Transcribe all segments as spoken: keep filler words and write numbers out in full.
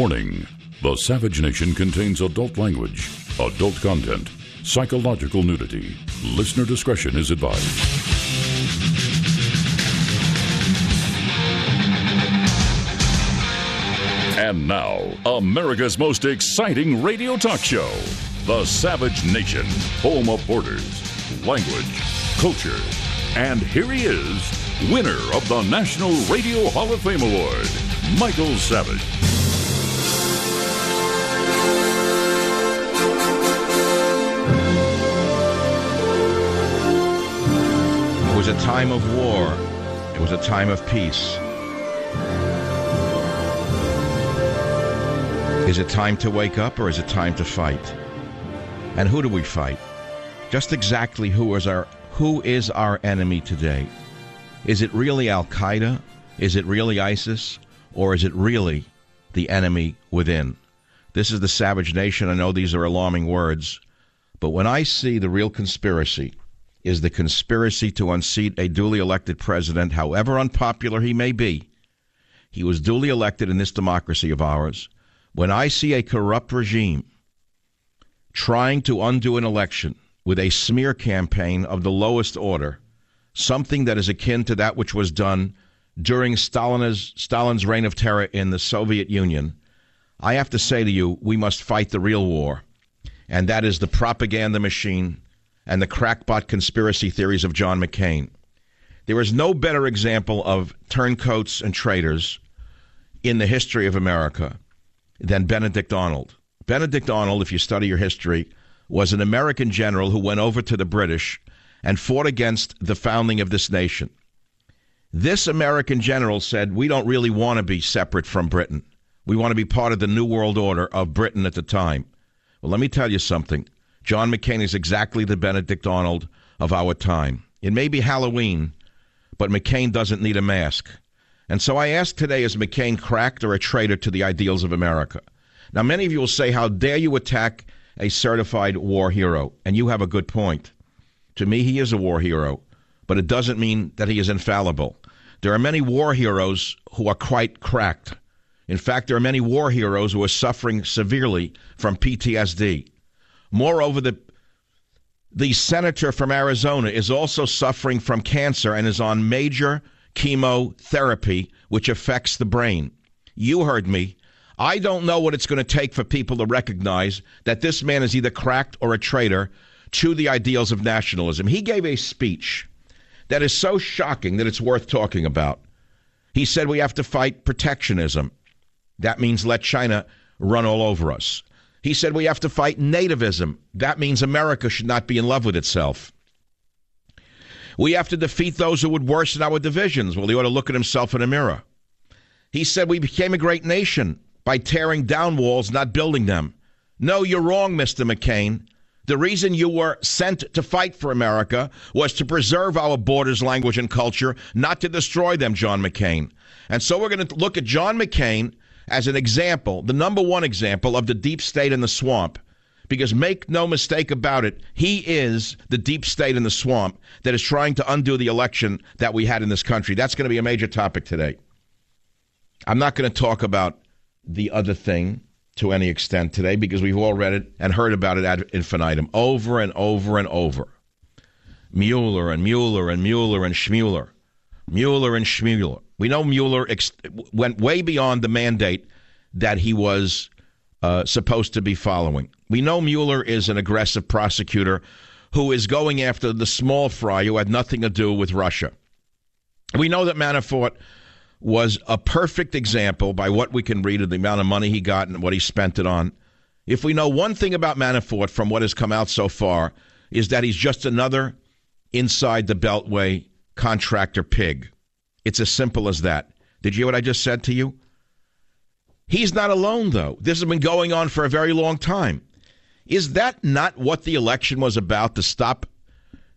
Warning, The Savage Nation contains adult language, adult content, psychological nudity. Listener discretion is advised. And now, America's most exciting radio talk show, The Savage Nation, home of borders, language, culture. And here he is, winner of the National Radio Hall of Fame Award, Michael Savage. It was a time of war. It was a time of peace. Is it time to wake up, or is it time to fight? And who do we fight? Just exactly who is our who is our enemy today? Is it really Al-Qaeda? Is it really ISIS? Or is it really the enemy within? This is the Savage Nation. I know these are alarming words, but when I see the real conspiracy is the conspiracy to unseat a duly elected president, however unpopular he may be. He was duly elected in this democracy of ours. When I see a corrupt regime trying to undo an election with a smear campaign of the lowest order, something that is akin to that which was done during Stalin's, Stalin's reign of terror in the Soviet Union, I have to say to you, we must fight the real war. And that is the propaganda machine and the crackpot conspiracy theories of John McCain. There is no better example of turncoats and traitors in the history of America than Benedict Arnold. Benedict Arnold, if you study your history, was an American general who went over to the British and fought against the founding of this nation. This American general said, we don't really want to be separate from Britain. We want to be part of the New World Order of Britain at the time. Well, let me tell you something. John McCain is exactly the Benedict Arnold of our time. It may be Halloween, but McCain doesn't need a mask. And so I ask today, is McCain cracked or a traitor to the ideals of America? Now, many of you will say, how dare you attack a certified war hero? And you have a good point. To me, he is a war hero, but it doesn't mean that he is infallible. There are many war heroes who are quite cracked. In fact, there are many war heroes who are suffering severely from P T S D. Moreover, the, the senator from Arizona is also suffering from cancer and is on major chemotherapy, which affects the brain. You heard me. I don't know what it's going to take for people to recognize that this man is either cracked or a traitor to the ideals of nationalism. He gave a speech that is so shocking that it's worth talking about. He said we have to fight protectionism. That means let China run all over us. He said we have to fight nativism. That means America should not be in love with itself. We have to defeat those who would worsen our divisions. Well, he ought to look at himself in a mirror. He said we became a great nation by tearing down walls, not building them. No, you're wrong, Mister McCain. The reason you were sent to fight for America was to preserve our borders, language, and culture, not to destroy them, John McCain. And so we're going to look at John McCain as an example, the number one example of the deep state in the swamp. Because make no mistake about it, he is the deep state in the swamp that is trying to undo the election that we had in this country. That's going to be a major topic today. I'm not going to talk about the other thing to any extent today because we've all read it and heard about it ad infinitum over and over and over. Mueller and Mueller and Mueller and Schmueller. Mueller and Schmueller. We know Mueller ex went way beyond the mandate that he was Uh, supposed to be following. We know Mueller is an aggressive prosecutor who is going after the small fry who had nothing to do with Russia. We know that Manafort was a perfect example by what we can read of the amount of money he got and what he spent it on. If we know one thing about Manafort from what has come out so far is that he's just another inside the beltway contractor pig. It's as simple as that. Did you hear what I just said to you? He's not alone, though. This has been going on for a very long time. Is that not what the election was about, to stop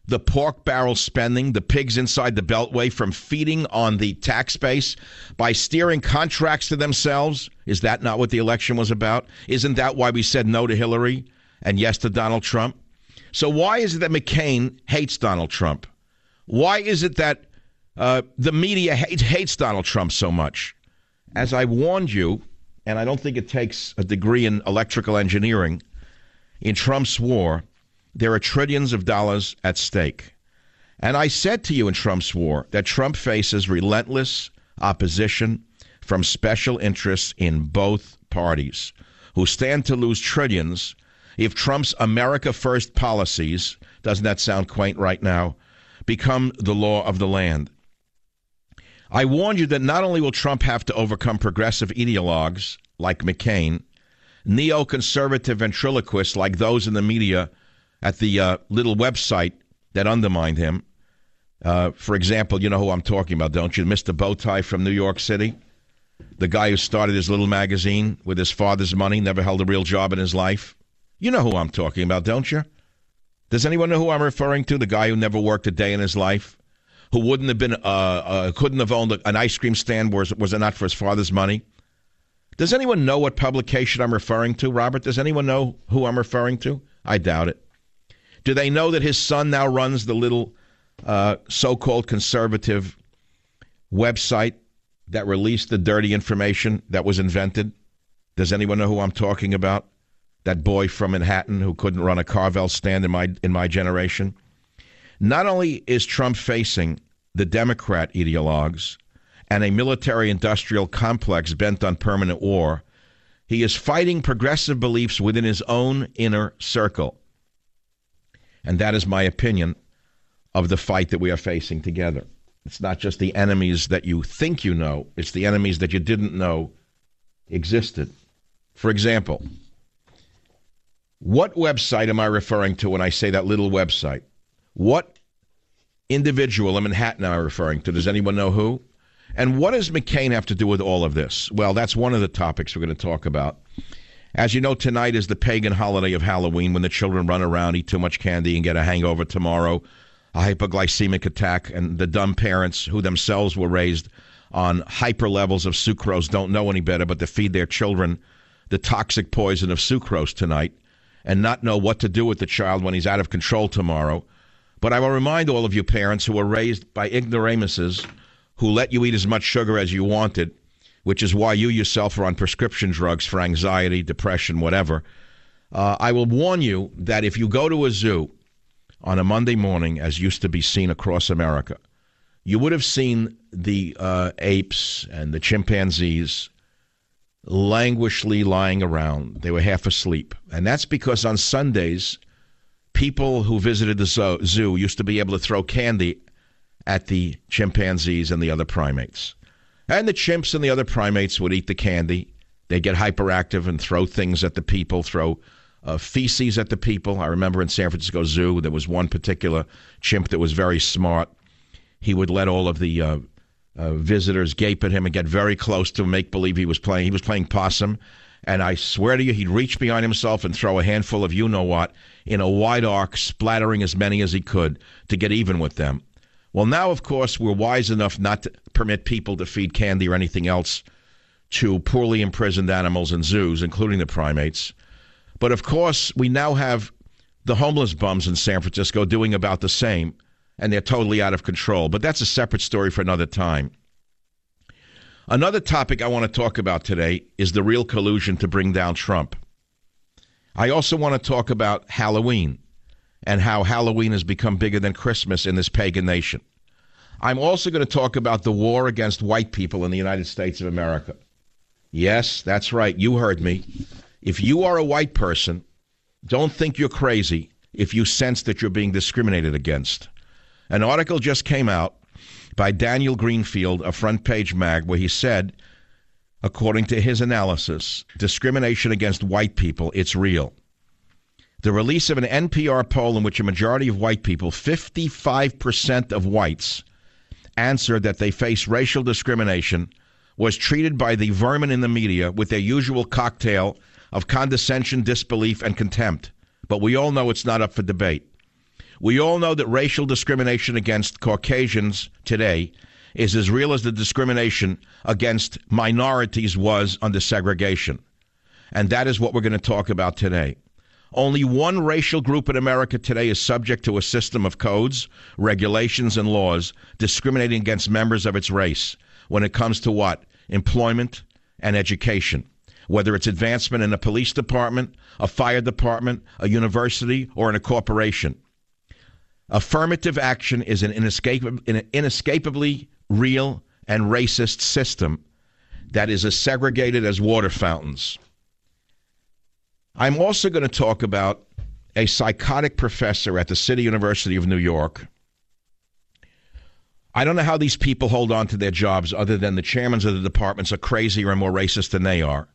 the pork barrel spending, the pigs inside the Beltway from feeding on the tax base by steering contracts to themselves? Is that not what the election was about? Isn't that why we said no to Hillary and yes to Donald Trump? So why is it that McCain hates Donald Trump? Why is it that uh, the media hate, hates Donald Trump so much? As I warned you, and I don't think it takes a degree in electrical engineering, in Trump's war, there are trillions of dollars at stake. And I said to you in Trump's war that Trump faces relentless opposition from special interests in both parties, who stand to lose trillions if Trump's America First policies, doesn't that sound quaint right now, become the law of the land. I warned you that not only will Trump have to overcome progressive ideologues like McCain, neoconservative ventriloquists like those in the media at the uh, little website that undermined him. Uh, for example, you know who I'm talking about, don't you? Mister Bowtie from New York City, the guy who started his little magazine with his father's money, never held a real job in his life. You know who I'm talking about, don't you? Does anyone know who I'm referring to? The guy who never worked a day in his life, who wouldn't have been, uh, uh, couldn't have owned an ice cream stand was, was it not for his father's money? Does anyone know what publication I'm referring to, Robert? Does anyone know who I'm referring to? I doubt it. Do they know that his son now runs the little uh, so-called conservative website that released the dirty information that was invented? Does anyone know who I'm talking about? That boy from Manhattan who couldn't run a Carvel stand in my in my generation. Not only is Trump facing the Democrat ideologues and a military-industrial complex bent on permanent war, he is fighting progressive beliefs within his own inner circle. And that is my opinion of the fight that we are facing together. It's not just the enemies that you think you know, it's the enemies that you didn't know existed. For example, what website am I referring to when I say that little website? What individual in Manhattan am I referring to? Does anyone know who? And what does McCain have to do with all of this? Well, that's one of the topics we're going to talk about. As you know, tonight is the pagan holiday of Halloween when the children run around, eat too much candy, and get a hangover tomorrow, a hypoglycemic attack, and the dumb parents who themselves were raised on hyper levels of sucrose don't know any better but to feed their children the toxic poison of sucrose tonight and not know what to do with the child when he's out of control tomorrow. But I will remind all of you parents who were raised by ignoramuses who let you eat as much sugar as you wanted, which is why you yourself are on prescription drugs for anxiety, depression, whatever. Uh, I will warn you that if you go to a zoo on a Monday morning, as used to be seen across America, you would have seen the uh, apes and the chimpanzees languishly lying around. They were half asleep. And that's because on Sundays, people who visited the zoo, zoo used to be able to throw candy at the chimpanzees and the other primates. And the chimps and the other primates would eat the candy. They'd get hyperactive and throw things at the people, throw uh, feces at the people. I remember in San Francisco Zoo, there was one particular chimp that was very smart. He would let all of the uh, uh, visitors gape at him and get very close to him, make believe he was playing. He was playing possum. And I swear to you, he'd reach behind himself and throw a handful of you-know-what in a wide arc, splattering as many as he could to get even with them. Well, now, of course, we're wise enough not to permit people to feed candy or anything else to poorly imprisoned animals in zoos, including the primates. But, of course, we now have the homeless bums in San Francisco doing about the same, and they're totally out of control. But that's a separate story for another time. Another topic I want to talk about today is the real collusion to bring down Trump. I also want to talk about Halloween and how Halloween has become bigger than Christmas in this pagan nation. I'm also going to talk about the war against white people in the United States of America. Yes, that's right. You heard me. If you are a white person, don't think you're crazy if you sense that you're being discriminated against. An article just came out by Daniel Greenfield, a Front Page mag, where he said, according to his analysis, discrimination against white people, it's real. The release of an N P R poll in which a majority of white people, fifty-five percent of whites, answered that they face racial discrimination, was treated by the vermin in the media with their usual cocktail of condescension, disbelief, and contempt. But we all know it's not up for debate. We all know that racial discrimination against Caucasians today is as real as the discrimination against minorities was under segregation. And that is what we're going to talk about today. Only one racial group in America today is subject to a system of codes, regulations, and laws discriminating against members of its race when it comes to what? Employment and education. whether it's advancement in a police department, a fire department, a university, or in a corporation. Affirmative action is an inescapably real and racist system that is as segregated as water fountains. I'm also going to talk about a psychotic professor at the City University of New York. I don't know how these people hold on to their jobs other than the chairmen of the departments are crazier and more racist than they are.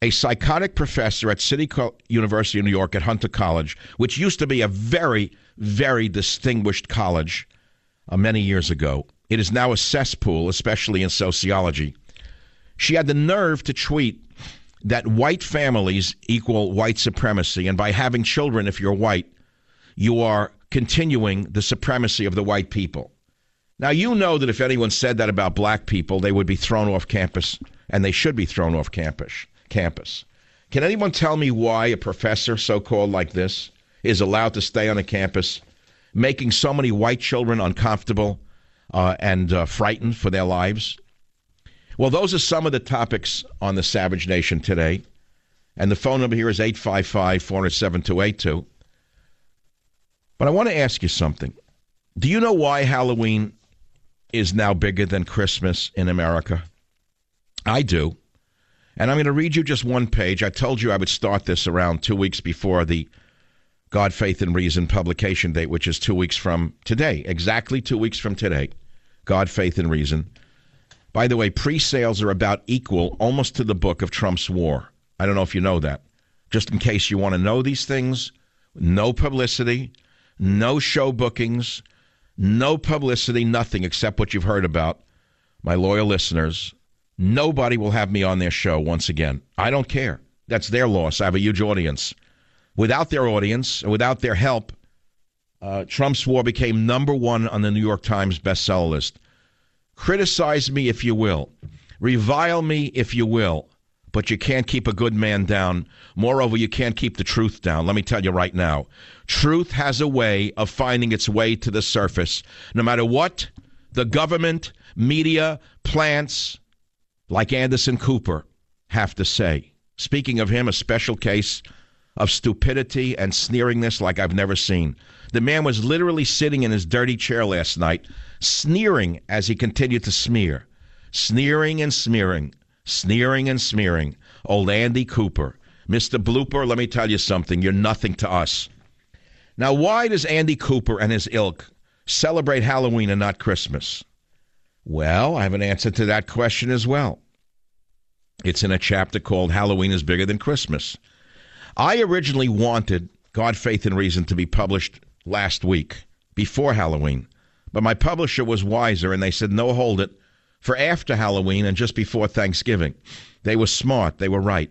A psychotic professor at City University of New York at Hunter College, which used to be a very, very distinguished college uh, many years ago. It is now a cesspool, especially in sociology. She had the nerve to tweet that white families equal white supremacy, and by having children, if you're white, you are continuing the supremacy of the white people. Now, you know that if anyone said that about black people, they would be thrown off campus, and they should be thrown off campus. campus. Can anyone tell me why a professor so-called like this is allowed to stay on a campus, making so many white children uncomfortable uh, and uh, frightened for their lives? Well, those are some of the topics on the Savage Nation today. And the phone number here is eight five five, four zero seven, two eight two. But I want to ask you something. Do you know why Halloween is now bigger than Christmas in America? I do. And I'm going to read you just one page. I told you I would start this around two weeks before the God, Faith, and Reason publication date, which is two weeks from today. Exactly two weeks from today. God, Faith, and Reason. By the way, pre-sales are about equal almost to the book of Trump's War. I don't know if you know that. Just in case you want to know these things, no publicity, no show bookings, no publicity, nothing except what you've heard about, my loyal listeners. Nobody will have me on their show once again. I don't care. That's their loss. I have a huge audience. Without their audience, without their help, uh, Trump's War became number one on the New York Times bestseller list. Criticize me if you will. Revile me if you will. But you can't keep a good man down. Moreover, you can't keep the truth down. Let me tell you right now. Truth has a way of finding its way to the surface. No matter what the government, media, plants, like Anderson Cooper, have to say. Speaking of him, a special case of stupidity and sneeringness like I've never seen. The man was literally sitting in his dirty chair last night, sneering as he continued to smear. Sneering and smearing. Sneering and smearing. Old Andy Cooper. Mister Blooper, let me tell you something. You're nothing to us. Now, why does Andy Cooper and his ilk celebrate Halloween and not Christmas? Well, I have an answer to that question as well. It's in a chapter called Halloween is Bigger Than Christmas. I originally wanted God, Faith, and Reason to be published last week, before Halloween. But my publisher was wiser, and they said, no, hold it, for after Halloween and just before Thanksgiving. They were smart. They were right.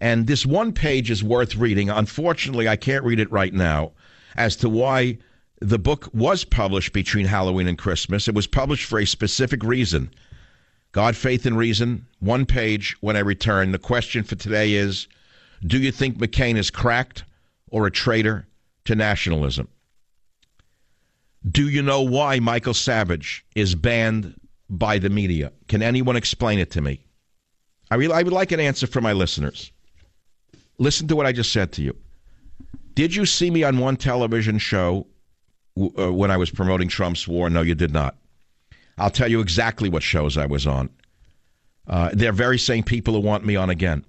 And this one page is worth reading. Unfortunately, I can't read it right now as to why the book was published between Halloween and Christmas. It was published for a specific reason. God, Faith, and Reason, one page. When I return, the question for today is, do you think McCain is cracked or a traitor to nationalism? Do you know why Michael Savage is banned by the media? Can anyone explain it to me? I, re- I would like an answer from my listeners. Listen to what I just said to you. Did you see me on one television show Uh, when I was promoting Trump's War? No, you did not. I'll tell you exactly what shows I was on. Uh, they're very same people who want me on again.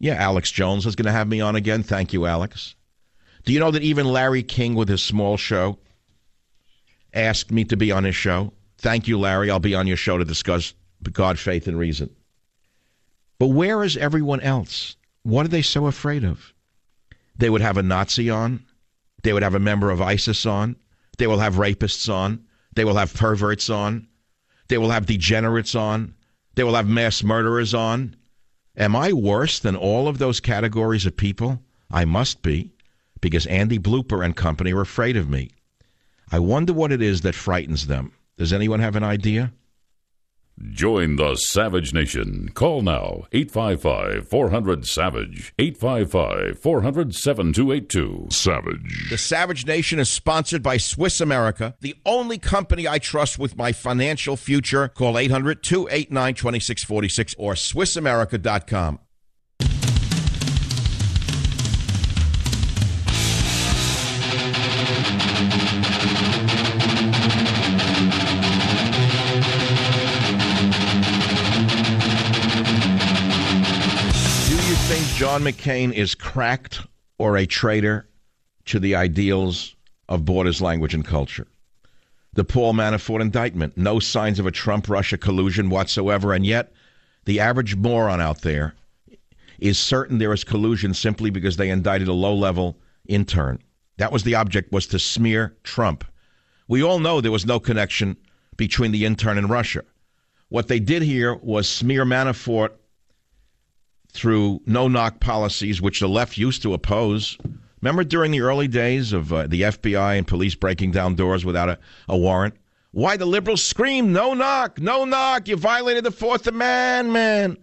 Yeah, Alex Jones is going to have me on again. Thank you, Alex. Do you know that even Larry King with his small show asked me to be on his show? Thank you, Larry. I'll be on your show to discuss God, Faith, and Reason. But where is everyone else? What are they so afraid of? They would have a Nazi on. They would have a member of ISIS on. They will have rapists on. They will have perverts on. They will have degenerates on. They will have mass murderers on. Am I worse than all of those categories of people? I must be, because Andy Blooper and company are afraid of me. I wonder what it is that frightens them. Does anyone have an idea? Join the Savage Nation. Call now, eight five five, four hundred, SAVAGE, eight five five, four hundred, seven two eight two. Savage. The Savage Nation is sponsored by Swiss America, the only company I trust with my financial future. Call eight hundred, two eight nine, two six four six or swiss america dot com. John McCain is cracked or a traitor to the ideals of borders, language, and culture. The Paul Manafort indictment, no signs of a Trump-Russia collusion whatsoever, and yet the average moron out there is certain there is collusion simply because they indicted a low-level intern. That was the object, was to smear Trump. We all know there was no connection between the intern and Russia. What they did here was smear Manafort through no-knock policies, which the left used to oppose. Remember during the early days of uh, the F B I and police breaking down doors without a, a warrant? Why the liberals scream, no knock, no knock, you violated the Fourth Amendment.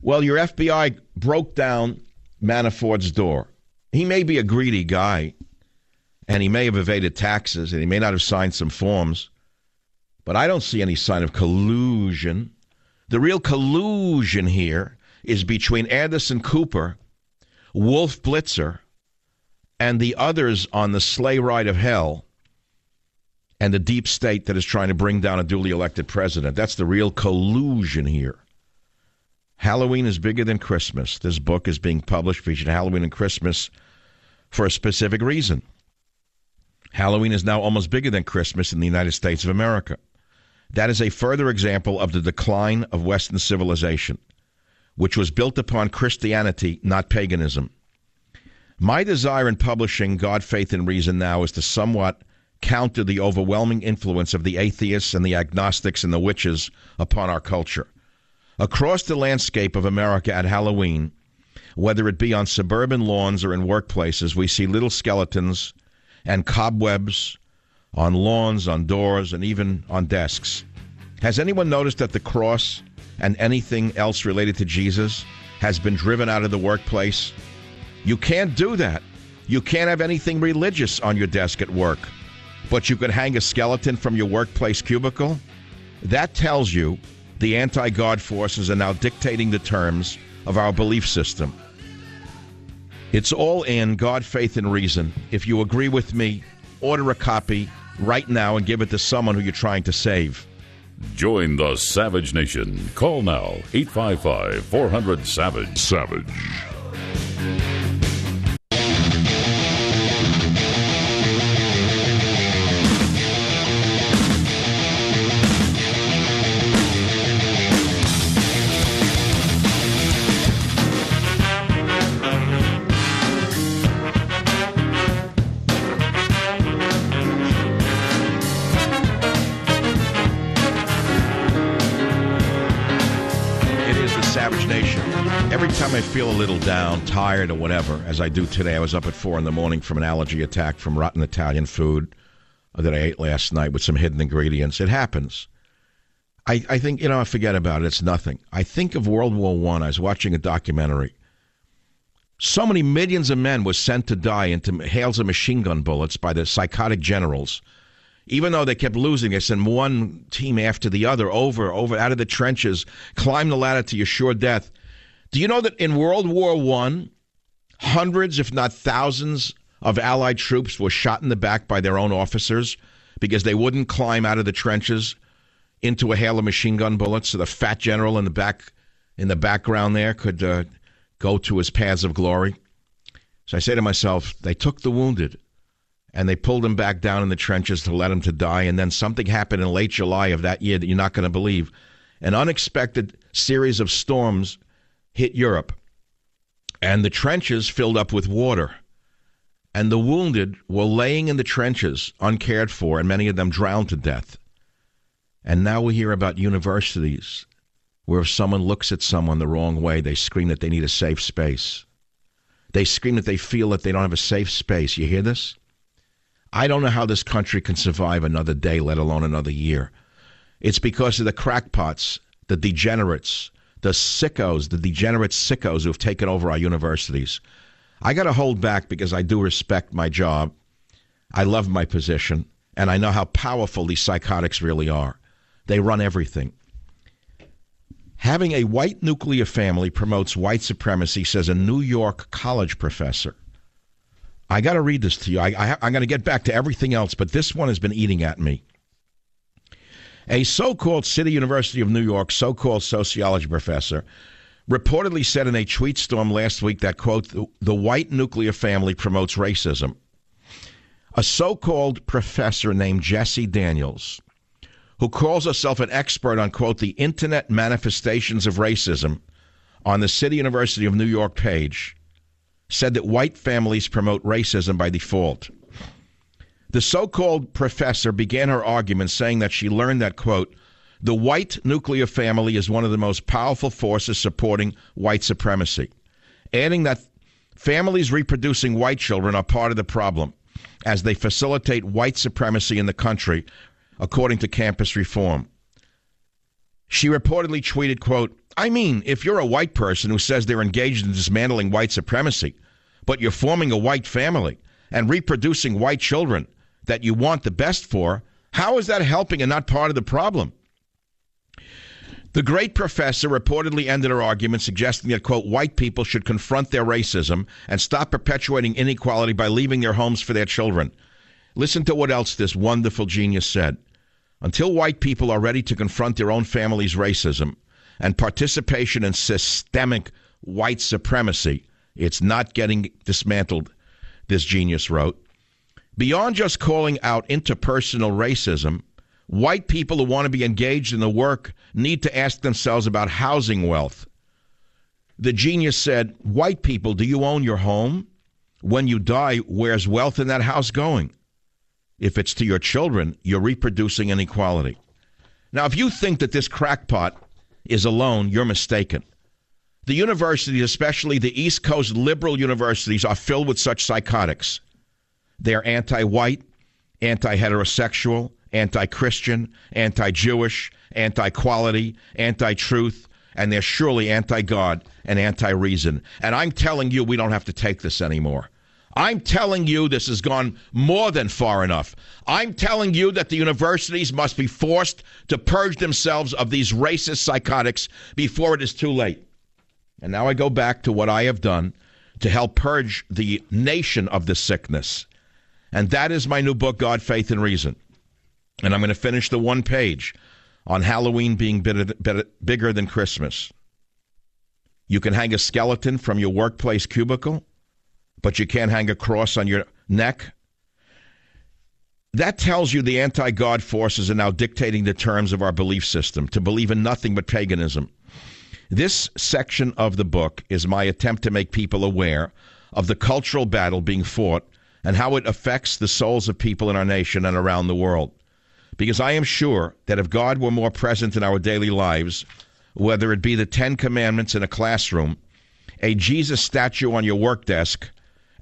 Well, your F B I broke down Manafort's door. He may be a greedy guy, and he may have evaded taxes, and he may not have signed some forms, but I don't see any sign of collusion. The real collusion here is between Anderson Cooper, Wolf Blitzer, and the others on the sleigh ride of hell, and the deep state that is trying to bring down a duly elected president. That's the real collusion here. Halloween is bigger than Christmas. This book is being published featuring Halloween and Christmas for a specific reason. Halloween is now almost bigger than Christmas in the United States of America. That is a further example of the decline of Western civilization, which was built upon Christianity, not paganism. My desire in publishing God, Faith, and Reason now is to somewhat counter the overwhelming influence of the atheists and the agnostics and the witches upon our culture. Across the landscape of America at Halloween, whether it be on suburban lawns or in workplaces, we see little skeletons and cobwebs on lawns, on doors, and even on desks. Has anyone noticed that the cross and anything else related to Jesus has been driven out of the workplace? You can't do that. You can't have anything religious on your desk at work, but you could hang a skeleton from your workplace cubicle? That tells you the anti-God forces are now dictating the terms of our belief system. It's all in God, Faith, and Reason. If you agree with me, order a copy right now and give it to someone who you're trying to save. Join the Savage Nation. Call now, eight five five, four hundred, SAVAGE. Savage. I feel a little down, tired, or whatever, as I do today. I was up at four in the morning from an allergy attack from rotten Italian food that I ate last night with some hidden ingredients. It happens. I, I think, you know, I forget about it. It's nothing. I think of World War One. I was watching a documentary. So many millions of men were sent to die into hails of machine gun bullets by the psychotic generals. Even though they kept losing, they sent one team after the other, over, over, out of the trenches, climb the ladder to your sure death. Do you know that in World War One, hundreds, if not thousands, of Allied troops were shot in the back by their own officers because they wouldn't climb out of the trenches into a hail of machine gun bullets, so the fat general in the back, in the background there could uh, go to his paths of glory? So I say to myself, they took the wounded and they pulled them back down in the trenches to let them to die, and then something happened in late July of that year that you're not going to believe. An unexpected series of storms hit Europe, and the trenches filled up with water, and the wounded were laying in the trenches uncared for, and many of them drowned to death. And now we hear about universities where if someone looks at someone the wrong way, they scream that they need a safe space. They scream that they feel that they don't have a safe space. You hear this? I don't know how this country can survive another day, let alone another year. It's because of the crackpots, the degenerates, the sickos, the degenerate sickos who've taken over our universities. I got to hold back because I do respect my job. I love my position, and I know how powerful these psychotics really are. They run everything. Having a white nuclear family promotes white supremacy, says a New York college professor. I got to read this to you. I, I, I'm going to get back to everything else, but this one has been eating at me. A so-called City University of New York so-called sociology professor reportedly said in a tweet storm last week that, quote, the, the white nuclear family promotes racism. A so-called professor named Jesse Daniels, who calls herself an expert on, quote, the internet manifestations of racism on the City University of New York page, said that white families promote racism by default. The so-called professor began her argument saying that she learned that, quote, the white nuclear family is one of the most powerful forces supporting white supremacy, adding that families reproducing white children are part of the problem as they facilitate white supremacy in the country, according to Campus Reform. She reportedly tweeted, quote, I mean, if you're a white person who says they're engaged in dismantling white supremacy, but you're forming a white family and reproducing white children that you want the best for, how is that helping and not part of the problem? The great professor reportedly ended her argument suggesting that, quote, white people should confront their racism and stop perpetuating inequality by leaving their homes for their children. Listen to what else this wonderful genius said. Until white people are ready to confront their own family's racism and participation in systemic white supremacy, it's not getting dismantled, this genius wrote. Beyond just calling out interpersonal racism, white people who want to be engaged in the work need to ask themselves about housing wealth. The genius said, white people, do you own your home? When you die, where's wealth in that house going? If it's to your children, you're reproducing inequality. Now, if you think that this crackpot is alone, you're mistaken. The universities, especially the East Coast liberal universities, are filled with such psychotics. They're anti-white, anti-heterosexual, anti-Christian, anti-Jewish, anti-quality, anti-truth, and they're surely anti-God and anti-reason. And I'm telling you, we don't have to take this anymore. I'm telling you this has gone more than far enough. I'm telling you that the universities must be forced to purge themselves of these racist psychotics before it is too late. And now I go back to what I have done to help purge the nation of the sickness. And that is my new book, God, Faith, and Reason. And I'm going to finish the one page on Halloween being bigger than Christmas. You can hang a skeleton from your workplace cubicle, but you can't hang a cross on your neck. That tells you the anti-God forces are now dictating the terms of our belief system, to believe in nothing but paganism. This section of the book is my attempt to make people aware of the cultural battle being fought and how it affects the souls of people in our nation and around the world. Because I am sure that if God were more present in our daily lives, whether it be the Ten Commandments in a classroom, a Jesus statue on your work desk,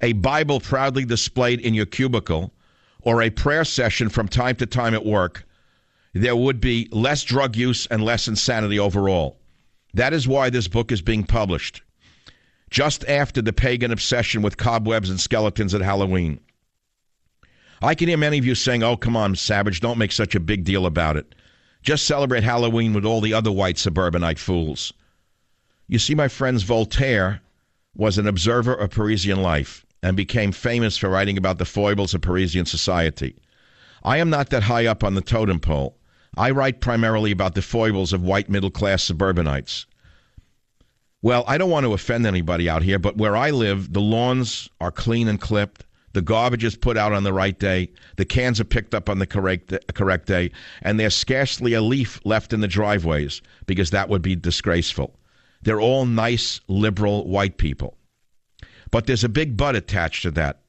a Bible proudly displayed in your cubicle, or a prayer session from time to time at work, there would be less drug use and less insanity overall. That is why this book is being published, just after the pagan obsession with cobwebs and skeletons at Halloween. I can hear many of you saying, oh, come on, Savage, don't make such a big deal about it. Just celebrate Halloween with all the other white suburbanite fools. You see, my friends, Voltaire was an observer of Parisian life and became famous for writing about the foibles of Parisian society. I am not that high up on the totem pole. I write primarily about the foibles of white middle-class suburbanites. Well, I don't want to offend anybody out here, but where I live, the lawns are clean and clipped, the garbage is put out on the right day, the cans are picked up on the correct, correct day, and there's scarcely a leaf left in the driveways because that would be disgraceful. They're all nice, liberal white people. But there's a big but attached to that.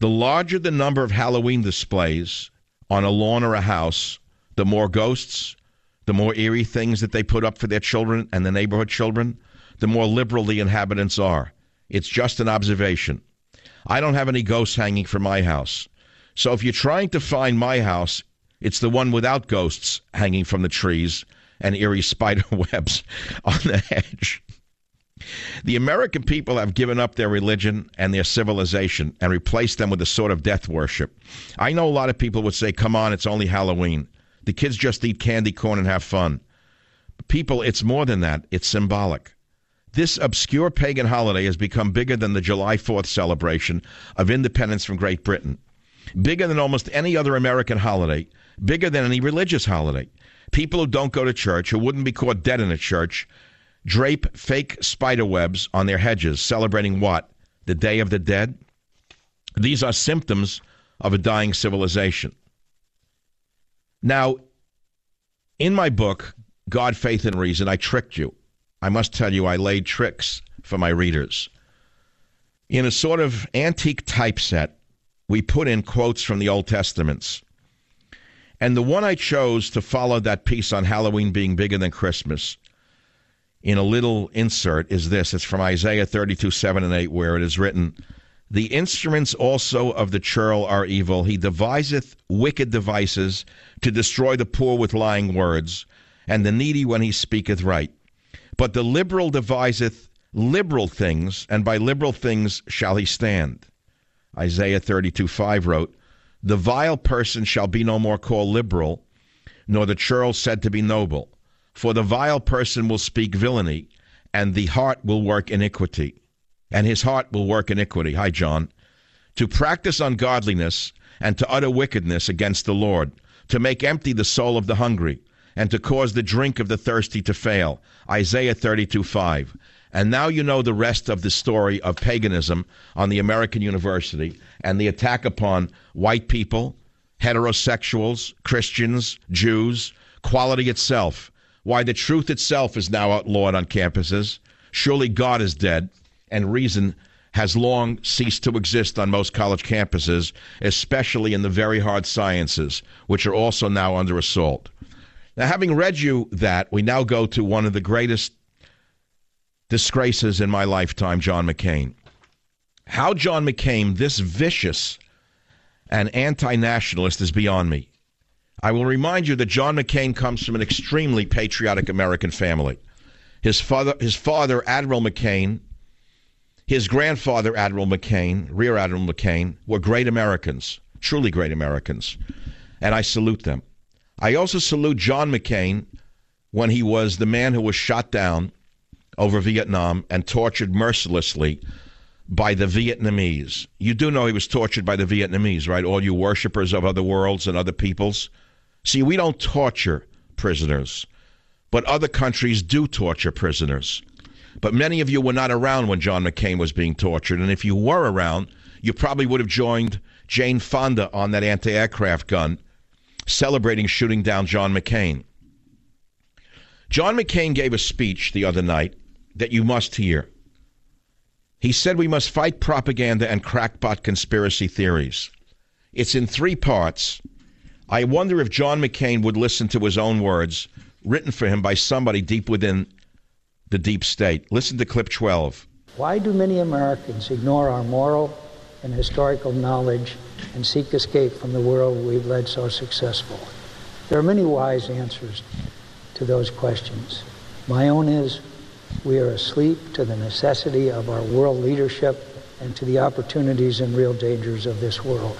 The larger the number of Halloween displays on a lawn or a house, the more ghosts, the more eerie things that they put up for their children and the neighborhood children, the more liberal the inhabitants are. It's just an observation. I don't have any ghosts hanging from my house. So if you're trying to find my house It's the one without ghosts hanging from the trees and eerie spider webs on the hedge. The American people have given up their religion and their civilization and replaced them with a sort of death worship. I know a lot of people would say, come on, it's only Halloween. The kids just eat candy corn and have fun. People, it's more than that. It's symbolic. This obscure pagan holiday has become bigger than the July fourth celebration of independence from Great Britain, bigger than almost any other American holiday, bigger than any religious holiday. People who don't go to church, who wouldn't be caught dead in a church, drape fake spider webs on their hedges, celebrating what? The Day of the Dead? These are symptoms of a dying civilization. Now, in my book, God, Faith, and Reason, I tricked you. I must tell you, I laid tricks for my readers. In a sort of antique typeset, we put in quotes from the Old Testaments. And the one I chose to follow that piece on Halloween being bigger than Christmas in a little insert is this. It's from Isaiah thirty-two, seven and eight, where it is written, "The instruments also of the churl are evil. He deviseth wicked devices to destroy the poor with lying words, and the needy when he speaketh right. But the liberal deviseth liberal things, and by liberal things shall he stand." Isaiah thirty-two, five wrote, "The vile person shall be no more called liberal, nor the churl said to be noble. For the vile person will speak villainy, and the heart will work iniquity. And his heart will work iniquity." Hi, John. "To practice ungodliness and to utter wickedness against the Lord, to make empty the soul of the hungry, and to cause the drink of the thirsty to fail." Isaiah thirty-two, five. And now you know the rest of the story of paganism on the American university and the attack upon white people, heterosexuals, Christians, Jews, quality itself. Why the truth itself is now outlawed on campuses. Surely God is dead, and reason has long ceased to exist on most college campuses, especially in the very hard sciences, which are also now under assault. Now, having read you that, we now go to one of the greatest disgraces in my lifetime, John McCain. How John McCain, this vicious and anti-nationalist, is beyond me. I will remind you that John McCain comes from an extremely patriotic American family. His father, his father, Admiral McCain, his grandfather, Admiral McCain, Rear Admiral McCain, were great Americans, truly great Americans, and I salute them. I also salute John McCain when he was the man who was shot down over Vietnam and tortured mercilessly by the Vietnamese. You do know he was tortured by the Vietnamese, right? All you worshipers of other worlds and other peoples. See, we don't torture prisoners, but other countries do torture prisoners. But many of you were not around when John McCain was being tortured, and if you were around, you probably would have joined Jane Fonda on that anti-aircraft gun, celebrating shooting down John McCain. John McCain gave a speech the other night that you must hear. He said we must fight propaganda and crackpot conspiracy theories. It's in three parts. I wonder if John McCain would listen to his own words, written for him by somebody deep within the deep state. Listen to clip twelve. "Why do many Americans ignore our moral and historical knowledge and seek escape from the world we've led so successfully? There are many wise answers to those questions. My own is, we are asleep to the necessity of our world leadership and to the opportunities and real dangers of this world.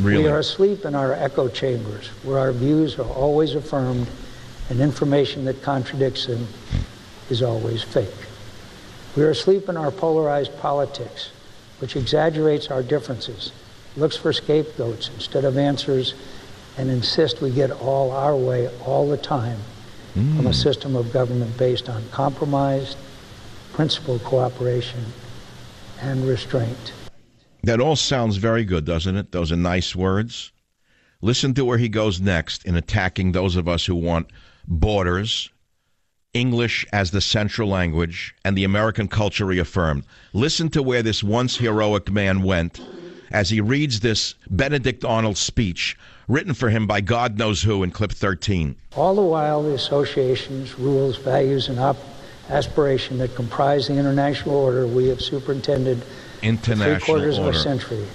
Really? We are asleep in our echo chambers, where our views are always affirmed and information that contradicts them is always fake. We are asleep in our polarized politics, which exaggerates our differences, looks for scapegoats instead of answers, and insists we get all our way all the time mm. from a system of government based on compromise, principled cooperation, and restraint." That all sounds very good, doesn't it? Those are nice words. Listen to where he goes next in attacking those of us who want borders, English as the central language, and the American culture reaffirmed. Listen to where this once heroic man went as he reads this Benedict Arnold speech written for him by God knows who in clip thirteen. "All the while, the associations, rules, values, and op- aspiration that comprise the international order we have superintended International three quarters order. of a century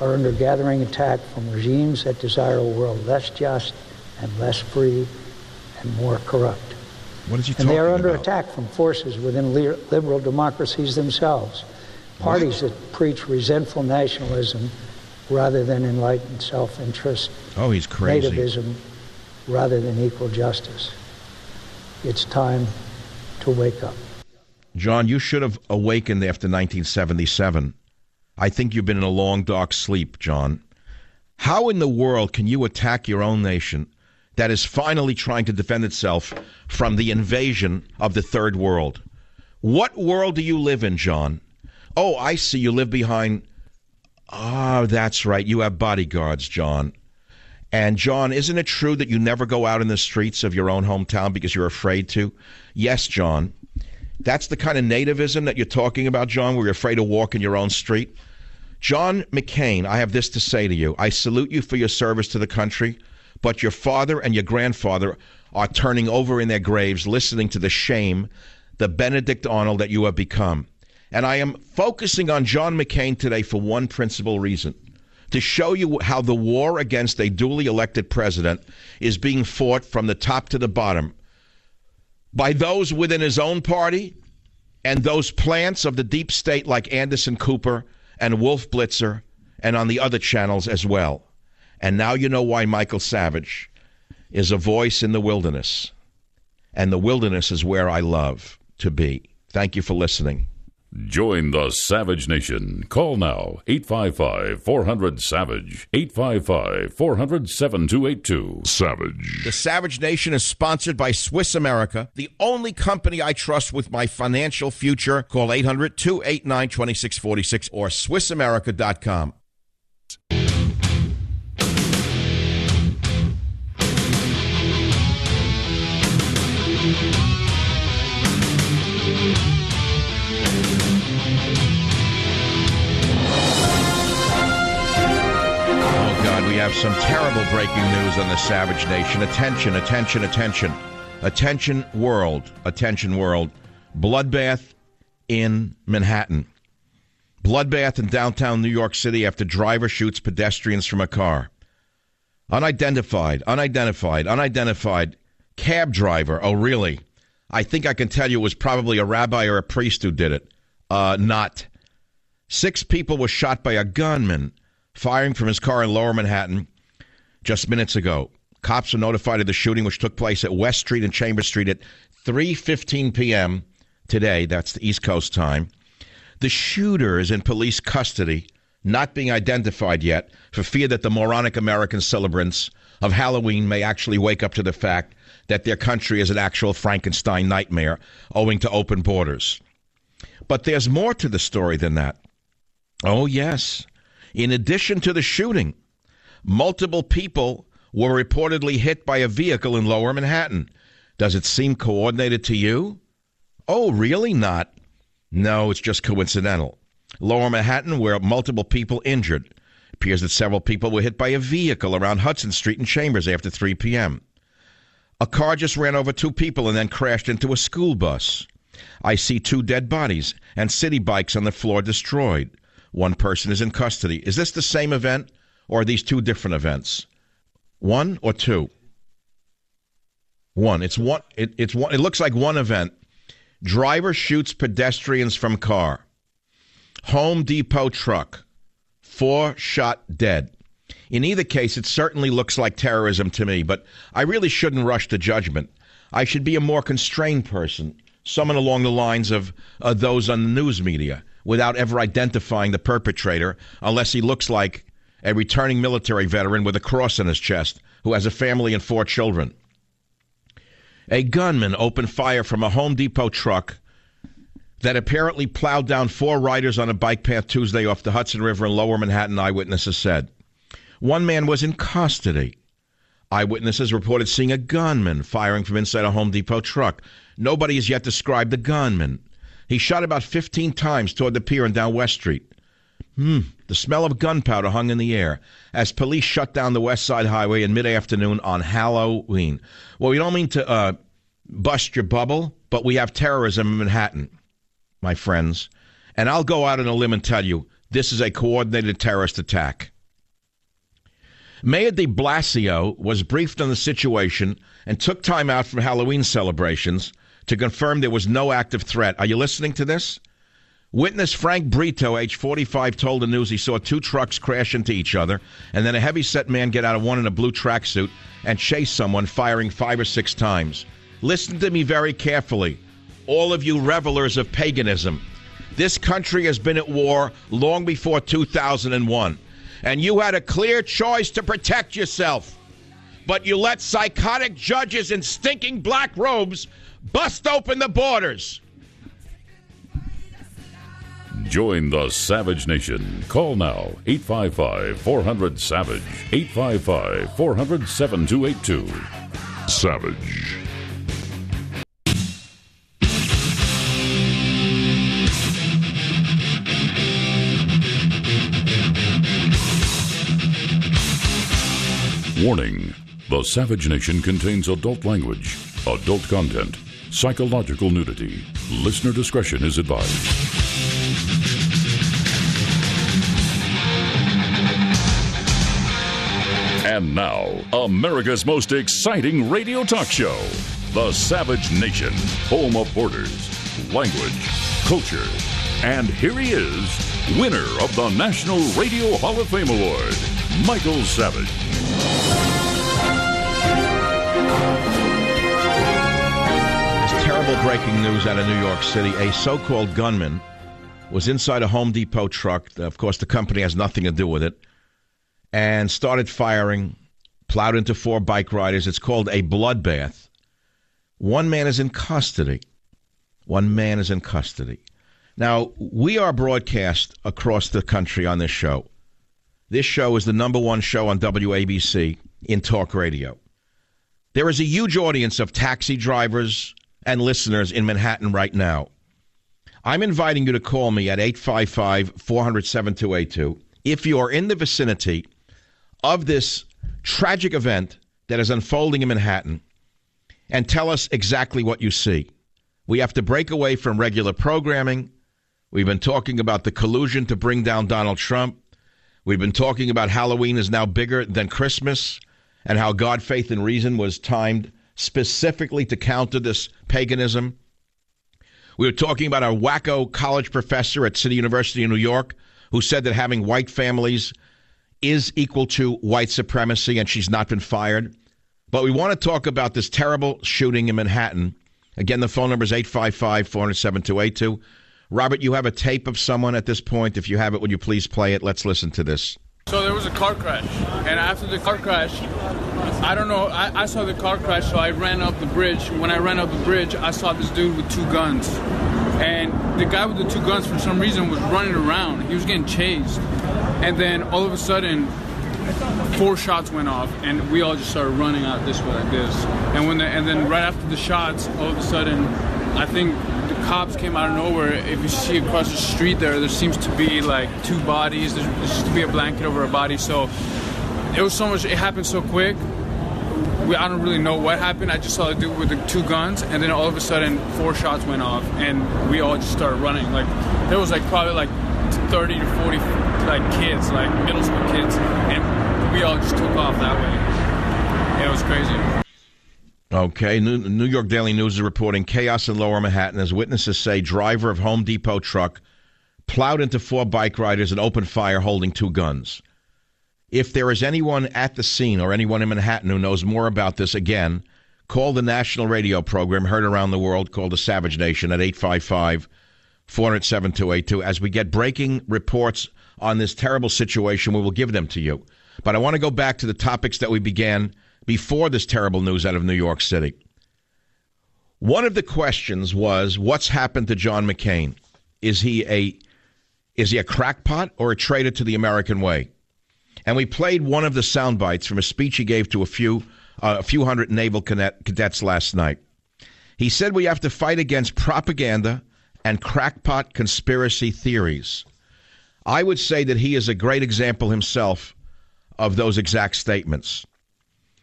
are under gathering attack from regimes that desire a world less just and less free and more corrupt. What is you and they are under about? attack from forces within liberal democracies themselves, parties what? that preach resentful nationalism rather than enlightened self-interest, oh, he's crazy. nativism rather than equal justice. It's time to wake up. John, you should have awakened after nineteen seventy-seven. I think you've been in a long, dark sleep, John. How in the world can you attack your own nation that is finally trying to defend itself from the invasion of the third world? What world do you live in, John? Oh, I see. You live behind... Ah, oh, that's right. You have bodyguards, John. And, John, isn't it true that you never go out in the streets of your own hometown because you're afraid to? Yes, John. That's the kind of nativism that you're talking about, John, where you're afraid to walk in your own street? John McCain, I have this to say to you. I salute you for your service to the country, but your father and your grandfather are turning over in their graves, listening to the shame, the Benedict Arnold that you have become. And I am focusing on John McCain today for one principal reason, to show you how the war against a duly elected president is being fought from the top to the bottom by those within his own party and those plants of the deep state like Anderson Cooper and Wolf Blitzer and on the other channels as well. And now you know why Michael Savage is a voice in the wilderness. And the wilderness is where I love to be. Thank you for listening. Join the Savage Nation. Call now, eight five five, four hundred, SAVAGE, eight five five, four hundred, seven two eight two. Savage. The Savage Nation is sponsored by Swiss America, the only company I trust with my financial future. Call eight hundred, two eight nine, two six four six or Swiss America dot com. Have some terrible breaking news on the Savage Nation. Attention, attention, attention. Attention, world. Attention, world. Bloodbath in Manhattan. Bloodbath in downtown New York City after driver shoots pedestrians from a car. Unidentified, unidentified, unidentified cab driver. Oh, really? I think I can tell you it was probably a rabbi or a priest who did it. Uh, not. Six people were shot by a gunman firing from his car in Lower Manhattan just minutes ago. Cops are notified of the shooting, which took place at West Street and Chambers Street at three fifteen p m today. That's the East Coast time. The shooter is in police custody, not being identified yet, for fear that the moronic American celebrants of Halloween may actually wake up to the fact that their country is an actual Frankenstein nightmare owing to open borders. But there's more to the story than that. Oh, yes. In addition to the shooting, multiple people were reportedly hit by a vehicle in Lower Manhattan. Does it seem coordinated to you? Oh, really not? No, it's just coincidental. Lower Manhattan, where multiple people injured. It appears that several people were hit by a vehicle around Hudson Street and Chambers after three p m A car just ran over two people and then crashed into a school bus. I see two dead bodies and city bikes on the floor destroyed. One person is in custody. Is this the same event, or are these two different events? One or two? One. It's one. It, it's one. It looks like one event. Driver shoots pedestrians from car. Home Depot truck. Four shot dead. In either case, it certainly looks like terrorism to me, but I really shouldn't rush to judgment. I should be a more constrained person, someone along the lines of uh, those on the news media, without ever identifying the perpetrator unless he looks like a returning military veteran with a cross on his chest who has a family and four children. A gunman opened fire from a Home Depot truck that apparently plowed down four riders on a bike path Tuesday off the Hudson River in Lower Manhattan, eyewitnesses said. One man was in custody. Eyewitnesses reported seeing a gunman firing from inside a Home Depot truck. Nobody has yet described the gunman. He shot about fifteen times toward the pier and down West Street. Hmm. The smell of gunpowder hung in the air as police shut down the West Side Highway in mid-afternoon on Halloween. Well, we don't mean to uh, bust your bubble, but we have terrorism in Manhattan, my friends. And I'll go out on a limb and tell you, this is a coordinated terrorist attack. Mayor de Blasio was briefed on the situation and took time out from Halloween celebrations to confirm there was no active threat. Are you listening to this? Witness Frank Brito, age forty-five, told the news he saw two trucks crash into each other and then a heavy-set man get out of one in a blue tracksuit and chase someone, firing five or six times. Listen to me very carefully, all of you revelers of paganism. This country has been at war long before two thousand one, and you had a clear choice to protect yourself. But you let psychotic judges in stinking black robes bust open the borders. Join the Savage Nation. Call now, eight five five, four hundred, SAVAGE, eight five five, four hundred, seven two eight two. Savage. Warning, the Savage Nation contains adult language, adult content, psychological nudity. Listener discretion is advised. And now, America's most exciting radio talk show, The Savage Nation, home of borders, language, culture. And here he is, winner of the National Radio Hall of Fame Award, Michael Savage. There's terrible breaking news out of New York City. A so-called gunman was inside a Home Depot truck. Of course, the company has nothing to do with it. And started firing, plowed into four bike riders. It's called a bloodbath. One man is in custody. One man is in custody. Now, we are broadcast across the country on this show. This show is the number one show on W A B C in talk radio. There is a huge audience of taxi drivers and listeners in Manhattan right now. I'm inviting you to call me at eight five five, four hundred, seven two eight two. If you are in the vicinity of this tragic event that is unfolding in Manhattan, and tell us exactly what you see. We have to break away from regular programming. We've been talking about the collusion to bring down Donald Trump. We've been talking about Halloween is now bigger than Christmas and how God, Faith, and Reason was timed specifically to counter this paganism. We were talking about our wacko college professor at City University of New York who said that having white families is equal to white supremacy, and she's not been fired. But we want to talk about this terrible shooting in Manhattan. Again, the phone number is eight five five, four hundred, seven two eight two. Robert, you have a tape of someone at this point. If you have it, would you please play it? Let's listen to this. So there was a car crash, and after the car crash, I don't know, I, I saw the car crash, so I ran up the bridge. When I ran up the bridge, I saw this dude with two guns. And the guy with the two guns, for some reason, was running around. He was getting chased. And then, all of a sudden, four shots went off, and we all just started running out this way like this. And when the, and then right after the shots, all of a sudden, I think the cops came out of nowhere. If you see across the street there, there seems to be, like, two bodies. There seems to be a blanket over a body. So, it was so much, it happened so quick. We, I don't really know what happened. I just saw a dude with the two guns, and then all of a sudden, four shots went off, and we all just started running. Like there was like probably like thirty to forty like kids, like middle school kids, and we all just took off that way. It was crazy. Okay, New, New York Daily News is reporting chaos in Lower Manhattan as witnesses say driver of Home Depot truck plowed into four bike riders and opened fire holding two guns. If there is anyone at the scene or anyone in Manhattan who knows more about this, again, call the national radio program heard around the world called The Savage Nation at eight five five, four hundred, seven two eight two. As we get breaking reports on this terrible situation, we will give them to you. But I want to go back to the topics that we began before this terrible news out of New York City. One of the questions was, what's happened to John McCain? Is he a, is he a crackpot or a traitor to the American way? And we played one of the sound bites from a speech he gave to a few uh, a few hundred naval cadets last night. He said we have to fight against propaganda and crackpot conspiracy theories. I would say that he is a great example himself of those exact statements.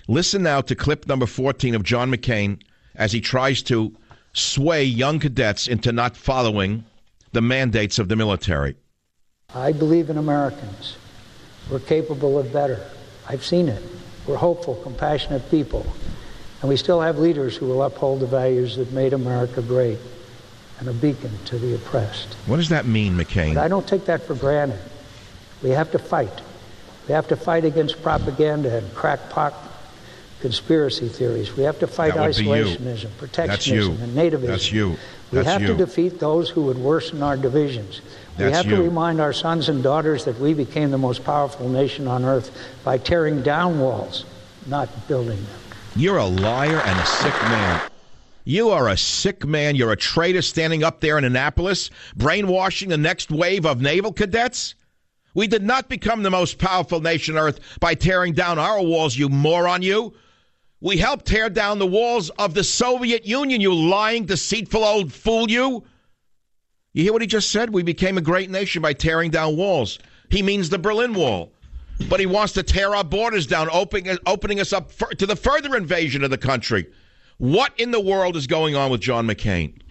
Listen now to clip number fourteen of John McCain as he tries to sway young cadets into not following the mandates of the military. I believe in Americans. We're capable of better. I've seen it. We're hopeful, compassionate people. And we still have leaders who will uphold the values that made America great and a beacon to the oppressed. What does that mean, McCain? But I don't take that for granted. We have to fight. We have to fight against propaganda and crackpot conspiracy theories. We have to fight isolationism, protectionism, and nativism. That's you. We have to defeat those who would worsen our divisions. We have to remind our sons and daughters that we became the most powerful nation on earth by tearing down walls, not building them. You're a liar and a sick man. You are a sick man. You're a traitor standing up there in Annapolis, brainwashing the next wave of naval cadets. We did not become the most powerful nation on earth by tearing down our walls, you moron, you. We helped tear down the walls of the Soviet Union, you lying, deceitful old fool, you. You hear what he just said? We became a great nation by tearing down walls. He means the Berlin Wall. But he wants to tear our borders down, opening, opening us up for, to the further invasion of the country. What in the world is going on with John McCain?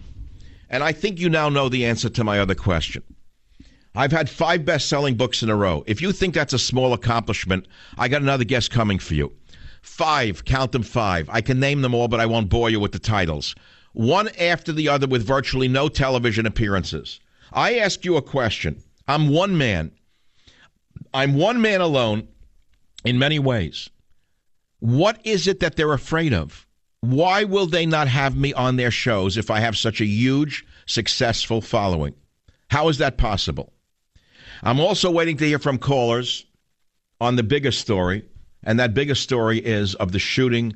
And I think you now know the answer to my other question. I've had five best-selling books in a row. If you think that's a small accomplishment, I got another guest coming for you. Five, count them five. I can name them all, but I won't bore you with the titles. One after the other with virtually no television appearances. I ask you a question. I'm one man. I'm one man alone in many ways. What is it that they're afraid of? Why will they not have me on their shows if I have such a huge, successful following? How is that possible? I'm also waiting to hear from callers on the bigger story, and that bigger story is of the shooting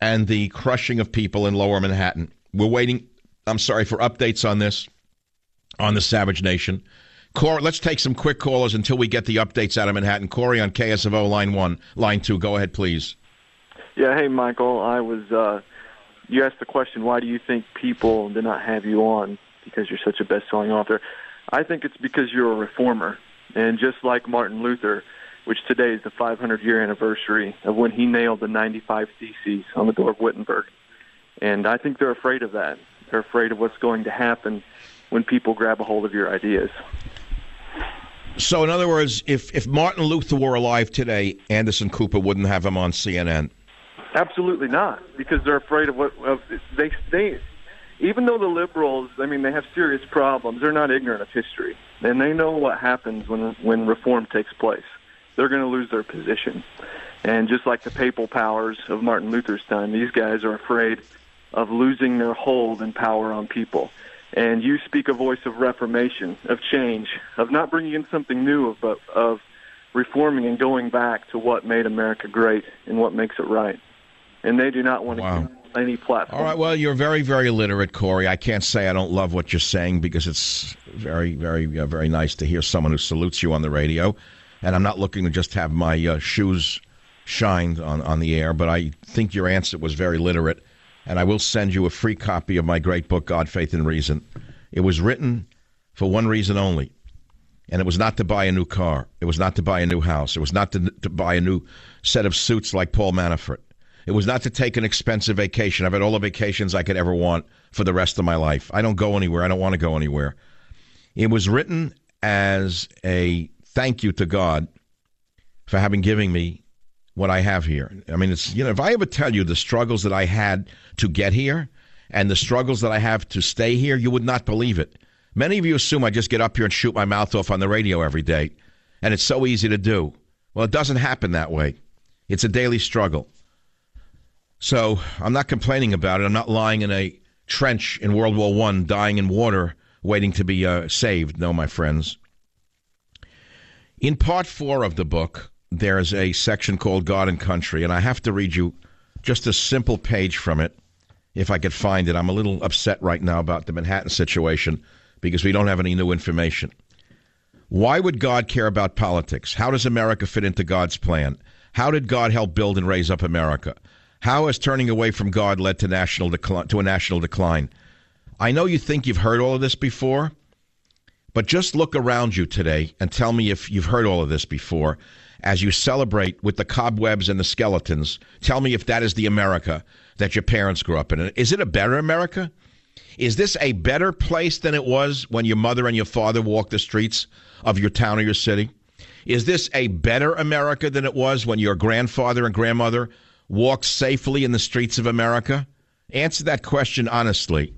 and the crushing of people in Lower Manhattan. We're waiting, I'm sorry, for updates on this, on the Savage Nation. Corey, let's take some quick callers until we get the updates out of Manhattan. Corey on K S F O, line one, line two. Go ahead, please. Yeah, hey, Michael. I was, uh, you asked the question, why do you think people did not have you on because you're such a best-selling author? I think it's because you're a reformer. And just like Martin Luther, which today is the five hundred year anniversary of when he nailed the ninety-five Theses on the door of Wittenberg. And I think they're afraid of that. They're afraid of what's going to happen when people grab a hold of your ideas. So, in other words, if, if Martin Luther were alive today, Anderson Cooper wouldn't have him on C N N. Absolutely not, because they're afraid of what of, they they. Even though the liberals, I mean, they have serious problems. They're not ignorant of history, and they know what happens when when reform takes place. They're going to lose their position, and just like the papal powers of Martin Luther's time, these guys are afraid of losing their hold and power on people. And you speak a voice of reformation, of change, of not bringing in something new, but of reforming and going back to what made America great and what makes it right. And they do not want to wow. give any platform. All right, well, you're very, very literate, Corey. I can't say I don't love what you're saying because it's very, very, uh, very nice to hear someone who salutes you on the radio. And I'm not looking to just have my uh, shoes shined on, on the air, but I think your answer was very literate. And I will send you a free copy of my great book, God, Faith, and Reason. It was written for one reason only, and it was not to buy a new car. It was not to buy a new house. It was not to, to buy a new set of suits like Paul Manafort. It was not to take an expensive vacation. I've had all the vacations I could ever want for the rest of my life. I don't go anywhere. I don't want to go anywhere. It was written as a thank you to God for having given me what I have here. I mean, it's, you know, if I ever tell you the struggles that I had to get here and the struggles that I have to stay here, you would not believe it. Many of you assume I just get up here and shoot my mouth off on the radio every day, and it's so easy to do. Well, it doesn't happen that way. It's a daily struggle. So I'm not complaining about it. I'm not lying in a trench in World War One, dying in water, waiting to be uh, saved. No, my friends. In part four of the book, there's a section called God and Country, and I have to read you just a simple page from it, if I could find it. I'm a little upset right now about the Manhattan situation because we don't have any new information. Why would God care about politics? How does America fit into God's plan? How did God help build and raise up America? How has turning away from God led to national decline, to a national decline? I know you think you've heard all of this before, but just look around you today and tell me if you've heard all of this before. As you celebrate with the cobwebs and the skeletons, tell me if that is the America that your parents grew up in. Is it a better America? Is this a better place than it was when your mother and your father walked the streets of your town or your city? Is this a better America than it was when your grandfather and grandmother walked safely in the streets of America? Answer that question honestly.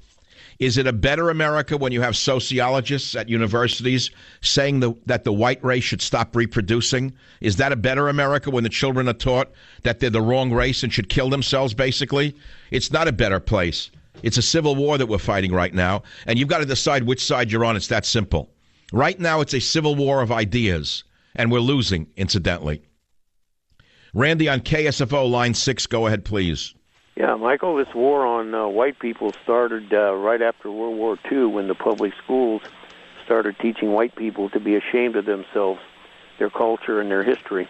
Is it a better America when you have sociologists at universities saying the, that the white race should stop reproducing? Is that a better America when the children are taught that they're the wrong race and should kill themselves, basically? It's not a better place. It's a civil war that we're fighting right now, and you've got to decide which side you're on. It's that simple. Right now, it's a civil war of ideas, and we're losing, incidentally. Randy on K S F O, line six, go ahead, please. Yeah, Michael, this war on uh, white people started uh, right after World War Two when the public schools started teaching white people to be ashamed of themselves, their culture, and their history.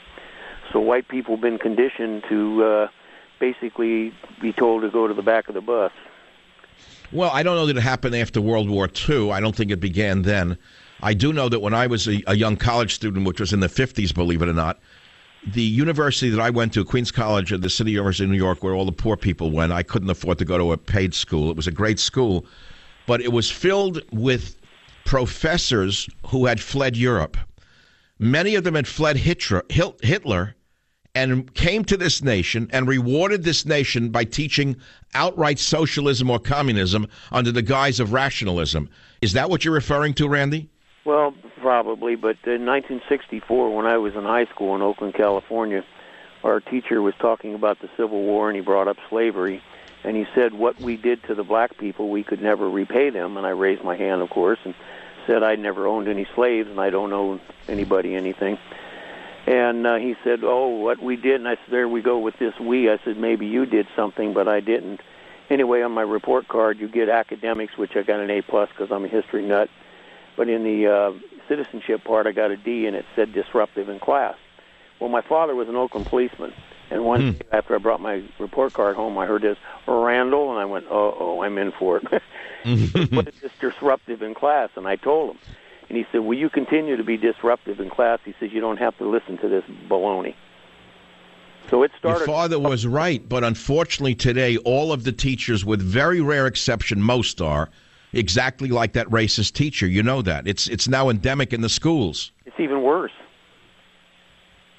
So white people have been conditioned to uh, basically be told to go to the back of the bus. Well, I don't know that it happened after World War Two. I don't think it began then. I do know that when I was a, a young college student, which was in the fifties, believe it or not, the university that I went to, Queens College at the City University of New York, where all the poor people went, I couldn't afford to go to a paid school. It was a great school, but it was filled with professors who had fled Europe. Many of them had fled Hitler and came to this nation and rewarded this nation by teaching outright socialism or communism under the guise of rationalism. Is that what you're referring to, Randy? Well, probably, but in nineteen sixty-four, when I was in high school in Oakland, California, our teacher was talking about the Civil War, and he brought up slavery, and he said, what we did to the black people, we could never repay them, and I raised my hand, of course, and said I never owned any slaves, and I don't owe anybody anything, and uh, he said, oh, what we did, and I said, there we go with this we, I said, maybe you did something, but I didn't. Anyway, on my report card, you get academics, which I got an A plus because I'm a history nut. But in the uh, citizenship part, I got a D, and it said disruptive in class. Well, my father was an Oakland policeman, and one mm. day after I brought my report card home, I heard this, Randall, and I went, uh-oh, I'm in for it. What is this disruptive in class? And I told him. And he said, will you continue to be disruptive in class? He says, you don't have to listen to this baloney. So it started. Your father was right, but unfortunately today, all of the teachers, with very rare exception, most are, exactly like that racist teacher. You know that. It's it's now endemic in the schools. It's even worse.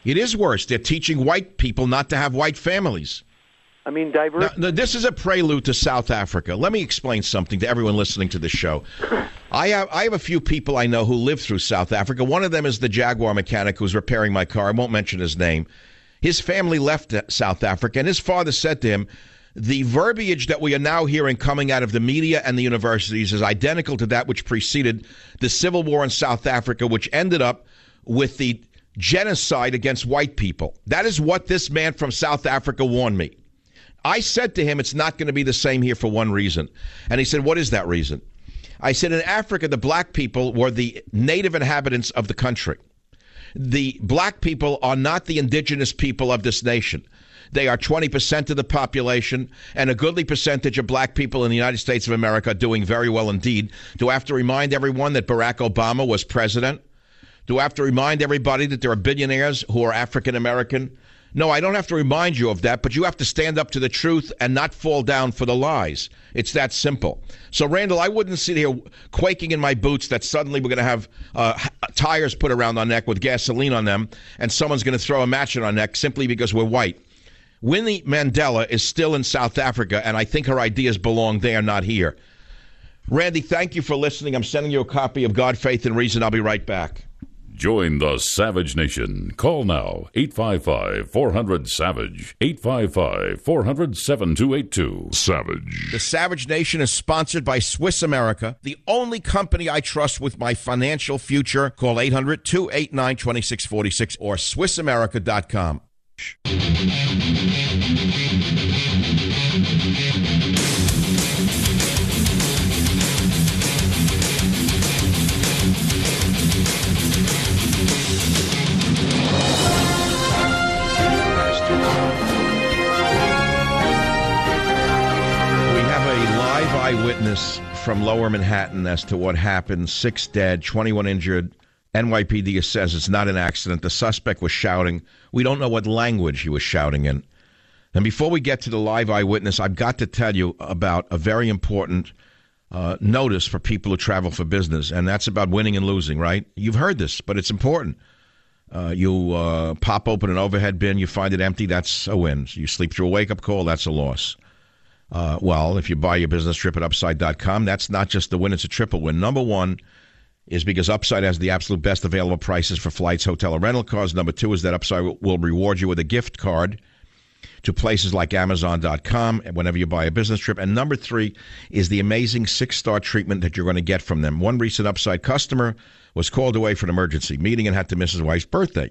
It is worse. They're teaching white people not to have white families. I mean, diverse. Now, this is a prelude to South Africa. Let me explain something to everyone listening to this show. I have, I have a few people I know who lived through South Africa. One of them is the Jaguar mechanic who's repairing my car. I won't mention his name. His family left South Africa, and his father said to him, the verbiage that we are now hearing coming out of the media and the universities is identical to that which preceded the civil war in South Africa, which ended up with the genocide against white people. That is what this man from South Africa warned me. I said to him, it's not going to be the same here for one reason. And he said, what is that reason? I said, in Africa, the black people were the native inhabitants of the country. The black people are not the indigenous people of this nation. They are twenty percent of the population, and a goodly percentage of black people in the United States of America are doing very well indeed. Do I have to remind everyone that Barack Obama was president? Do I have to remind everybody that there are billionaires who are African American? No, I don't have to remind you of that, but you have to stand up to the truth and not fall down for the lies. It's that simple. So, Randall, I wouldn't sit here quaking in my boots that suddenly we're going to have uh, tires put around our neck with gasoline on them, and someone's going to throw a match in our neck simply because we're white. Winnie Mandela is still in South Africa, and I think her ideas belong there, not here. Randy, thank you for listening. I'm sending you a copy of God, Faith, and Reason. I'll be right back. Join the Savage Nation. Call now, eight five five, four hundred, SAVAGE, eight five five, four hundred, seven two eight two. Savage. The Savage Nation is sponsored by Swiss America, the only company I trust with my financial future. Call eight hundred, two eight nine, two six four six or swiss america dot com. Eyewitness from Lower Manhattan as to what happened. Six dead, twenty-one injured. N Y P D says it's not an accident. The suspect was shouting. We don't know what language he was shouting in. And before we get to the live eyewitness, I've got to tell you about a very important uh, notice for people who travel for business, and that's about winning and losing, right? You've heard this, but it's important. Uh, you uh, pop open an overhead bin, you find it empty, that's a win. You sleep through a wake-up call, that's a loss. Uh, well, if you buy your business trip at Upside dot com, that's not just the win, it's a triple win. Number one is because Upside has the absolute best available prices for flights, hotel, and rental cars. Number two is that Upside will reward you with a gift card to places like Amazon dot com whenever you buy a business trip. And number three is the amazing six-star treatment that you're going to get from them. One recent Upside customer was called away for an emergency meeting and had to miss his wife's birthday.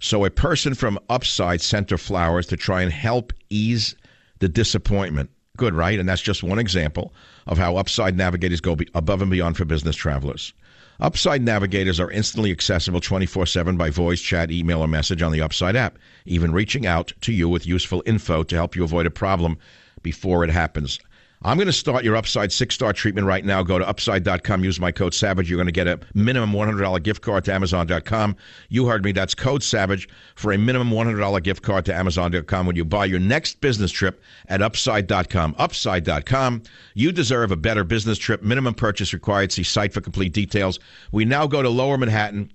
So a person from Upside sent her flowers to try and help ease the disappointment. Good, right? And that's just one example of how Upside navigators go above and beyond for business travelers. Upside navigators are instantly accessible twenty-four seven by voice, chat, email, or message on the Upside app, even reaching out to you with useful info to help you avoid a problem before it happens. I'm going to start your Upside six-star treatment right now. Go to Upside dot com. Use my code SAVAGE. You're going to get a minimum one hundred dollar gift card to Amazon dot com. You heard me. That's code SAVAGE for a minimum one hundred dollar gift card to Amazon dot com when you buy your next business trip at Upside dot com. Upside dot com. You deserve a better business trip. Minimum purchase required. See site for complete details. We now go to Lower Manhattan.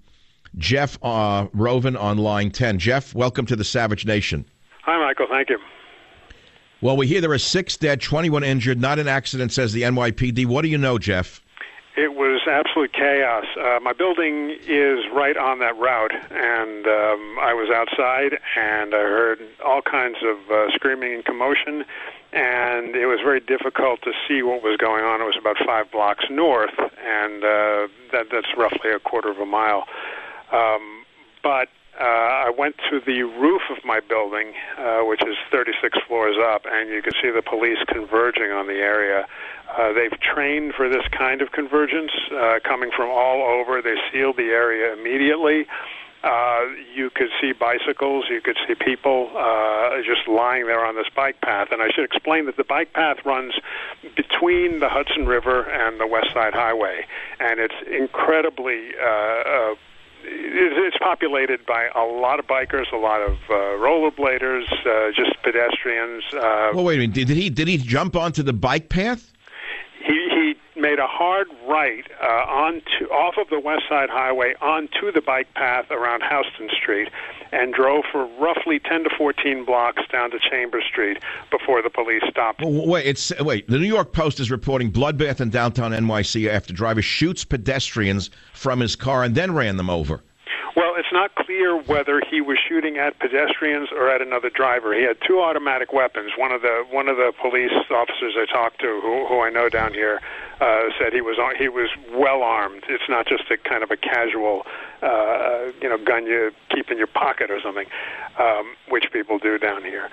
Jeff uh, Roven on line ten. Jeff, welcome to the Savage Nation. Hi, Michael. Thank you. Well, we hear there are six dead, twenty-one injured, not an accident, says the N Y P D. What do you know, Jeff? It was absolute chaos. Uh, my building is right on that route, and um, I was outside, and I heard all kinds of uh, screaming and commotion, and it was very difficult to see what was going on. It was about five blocks north, and uh, that, that's roughly a quarter of a mile. Um, but... Uh, I went to the roof of my building, uh, which is thirty-six floors up, and you can see the police converging on the area. Uh, they've trained for this kind of convergence, uh, coming from all over. They sealed the area immediately. Uh, you could see bicycles, you could see people uh, just lying there on this bike path. And I should explain that the bike path runs between the Hudson River and the West Side Highway, and it's incredibly uh, uh, It's populated by a lot of bikers, a lot of uh, rollerbladers, uh, just pedestrians. Uh, well, wait a minute. Did, did he did he jump onto the bike path? He he made a hard right uh, onto off of the West Side Highway onto the bike path around Houston Street, and drove for roughly ten to fourteen blocks down to Chambers Street before the police stopped. Well, wait, it's wait. The New York Post is reporting bloodbath in downtown N Y C after driver shoots pedestrians from his car and then ran them over. Well, it's not clear whether he was shooting at pedestrians or at another driver. He had two automatic weapons. One of the one of the police officers I talked to, who, who I know down here, uh, said he was on, he was well armed. It's not just a kind of a casual, uh, you know, gun you keep in your pocket or something, um, which people do down here.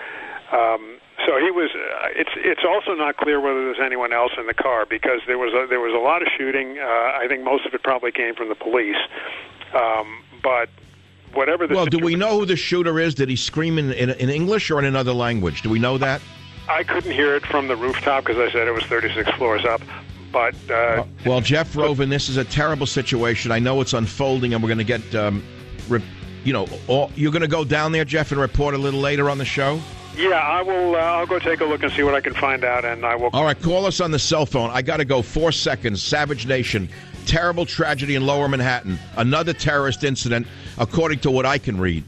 Um, so he was. Uh, it's it's also not clear whether there's anyone else in the car because there was a, there was a lot of shooting. Uh, I think most of it probably came from the police. Um, but whatever the Well, do we know who the shooter is? Did he scream in, in, in English or in another language? Do we know that? I couldn't hear it from the rooftop because I said it was thirty-six floors up. But uh, Well, Jeff Roven, this is a terrible situation. I know it's unfolding, and we're going to get, um, re- you know, all, you're going to go down there, Jeff, and report a little later on the show? Yeah, I will. Uh, I'll go take a look and see what I can find out, and I will. All right, call us on the cell phone. I got to go. Four seconds. Savage Nation. Terrible tragedy in Lower Manhattan. Another terrorist incident, according to what I can read.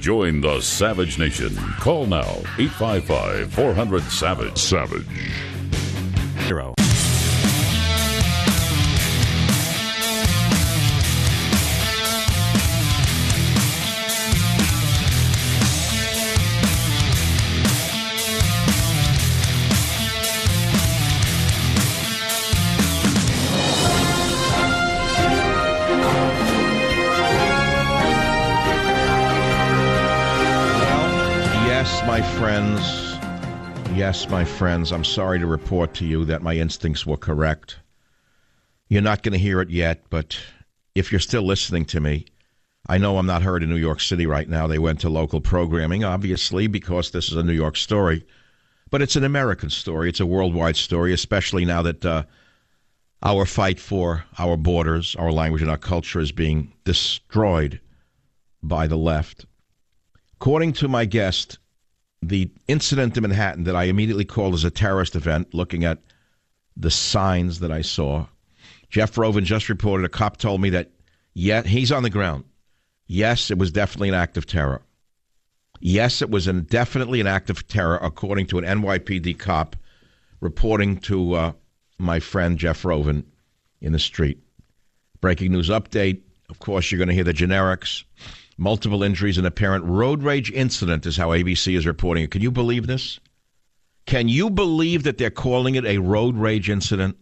Join the Savage Nation. Call now. eight five five, four hundred, SAVAGE. Savage. Zero. My friends, yes, my friends, I'm sorry to report to you that my instincts were correct. You're not going to hear it yet, but if you're still listening to me, I know I'm not heard in New York City right now. They went to local programming, obviously, because this is a New York story. But it's an American story. It's a worldwide story, especially now that uh, our fight for our borders, our language, and our culture is being destroyed by the left. According to my guest, the incident in Manhattan that I immediately called as a terrorist event, looking at the signs that I saw. Jeff Roven just reported a cop told me that, yet he's on the ground. Yes, it was definitely an act of terror. Yes, it was an, definitely an act of terror, according to an N Y P D cop reporting to uh, my friend Jeff Roven in the street. Breaking news update. Of course, you're going to hear the generics. Multiple injuries in apparent road rage incident is how A B C is reporting it. Can you believe this? Can you believe that they're calling it a road rage incident?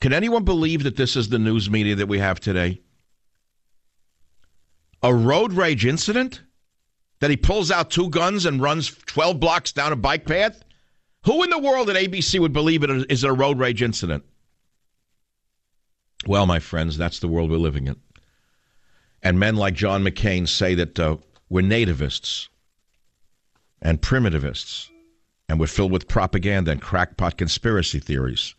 Can anyone believe that this is the news media that we have today? A road rage incident? That he pulls out two guns and runs twelve blocks down a bike path? Who in the world at A B C would believe it is a road rage incident? Well, my friends, that's the world we're living in. And men like John McCain say that uh, we're nativists and primitivists, and we're filled with propaganda and crackpot conspiracy theories.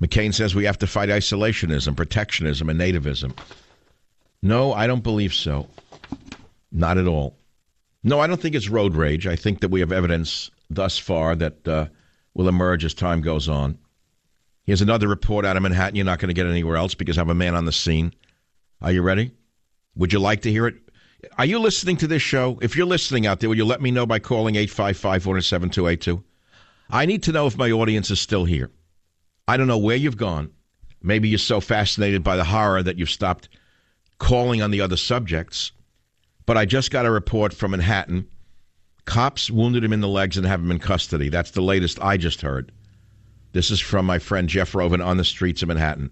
McCain says we have to fight isolationism, protectionism, and nativism. No, I don't believe so. Not at all. No, I don't think it's road rage. I think that we have evidence thus far that uh, will emerge as time goes on. Here's another report out of Manhattan. You're not going to get anywhere else because I'm a man on the scene. Are you ready? Would you like to hear it? Are you listening to this show? If you're listening out there, will you let me know by calling eight five five, four zero seven, two eight two? I need to know if my audience is still here. I don't know where you've gone. Maybe you're so fascinated by the horror that you've stopped calling on the other subjects. But I just got a report from Manhattan. Cops wounded him in the legs and have him in custody. That's the latest I just heard. This is from my friend Jeff Roven on the streets of Manhattan.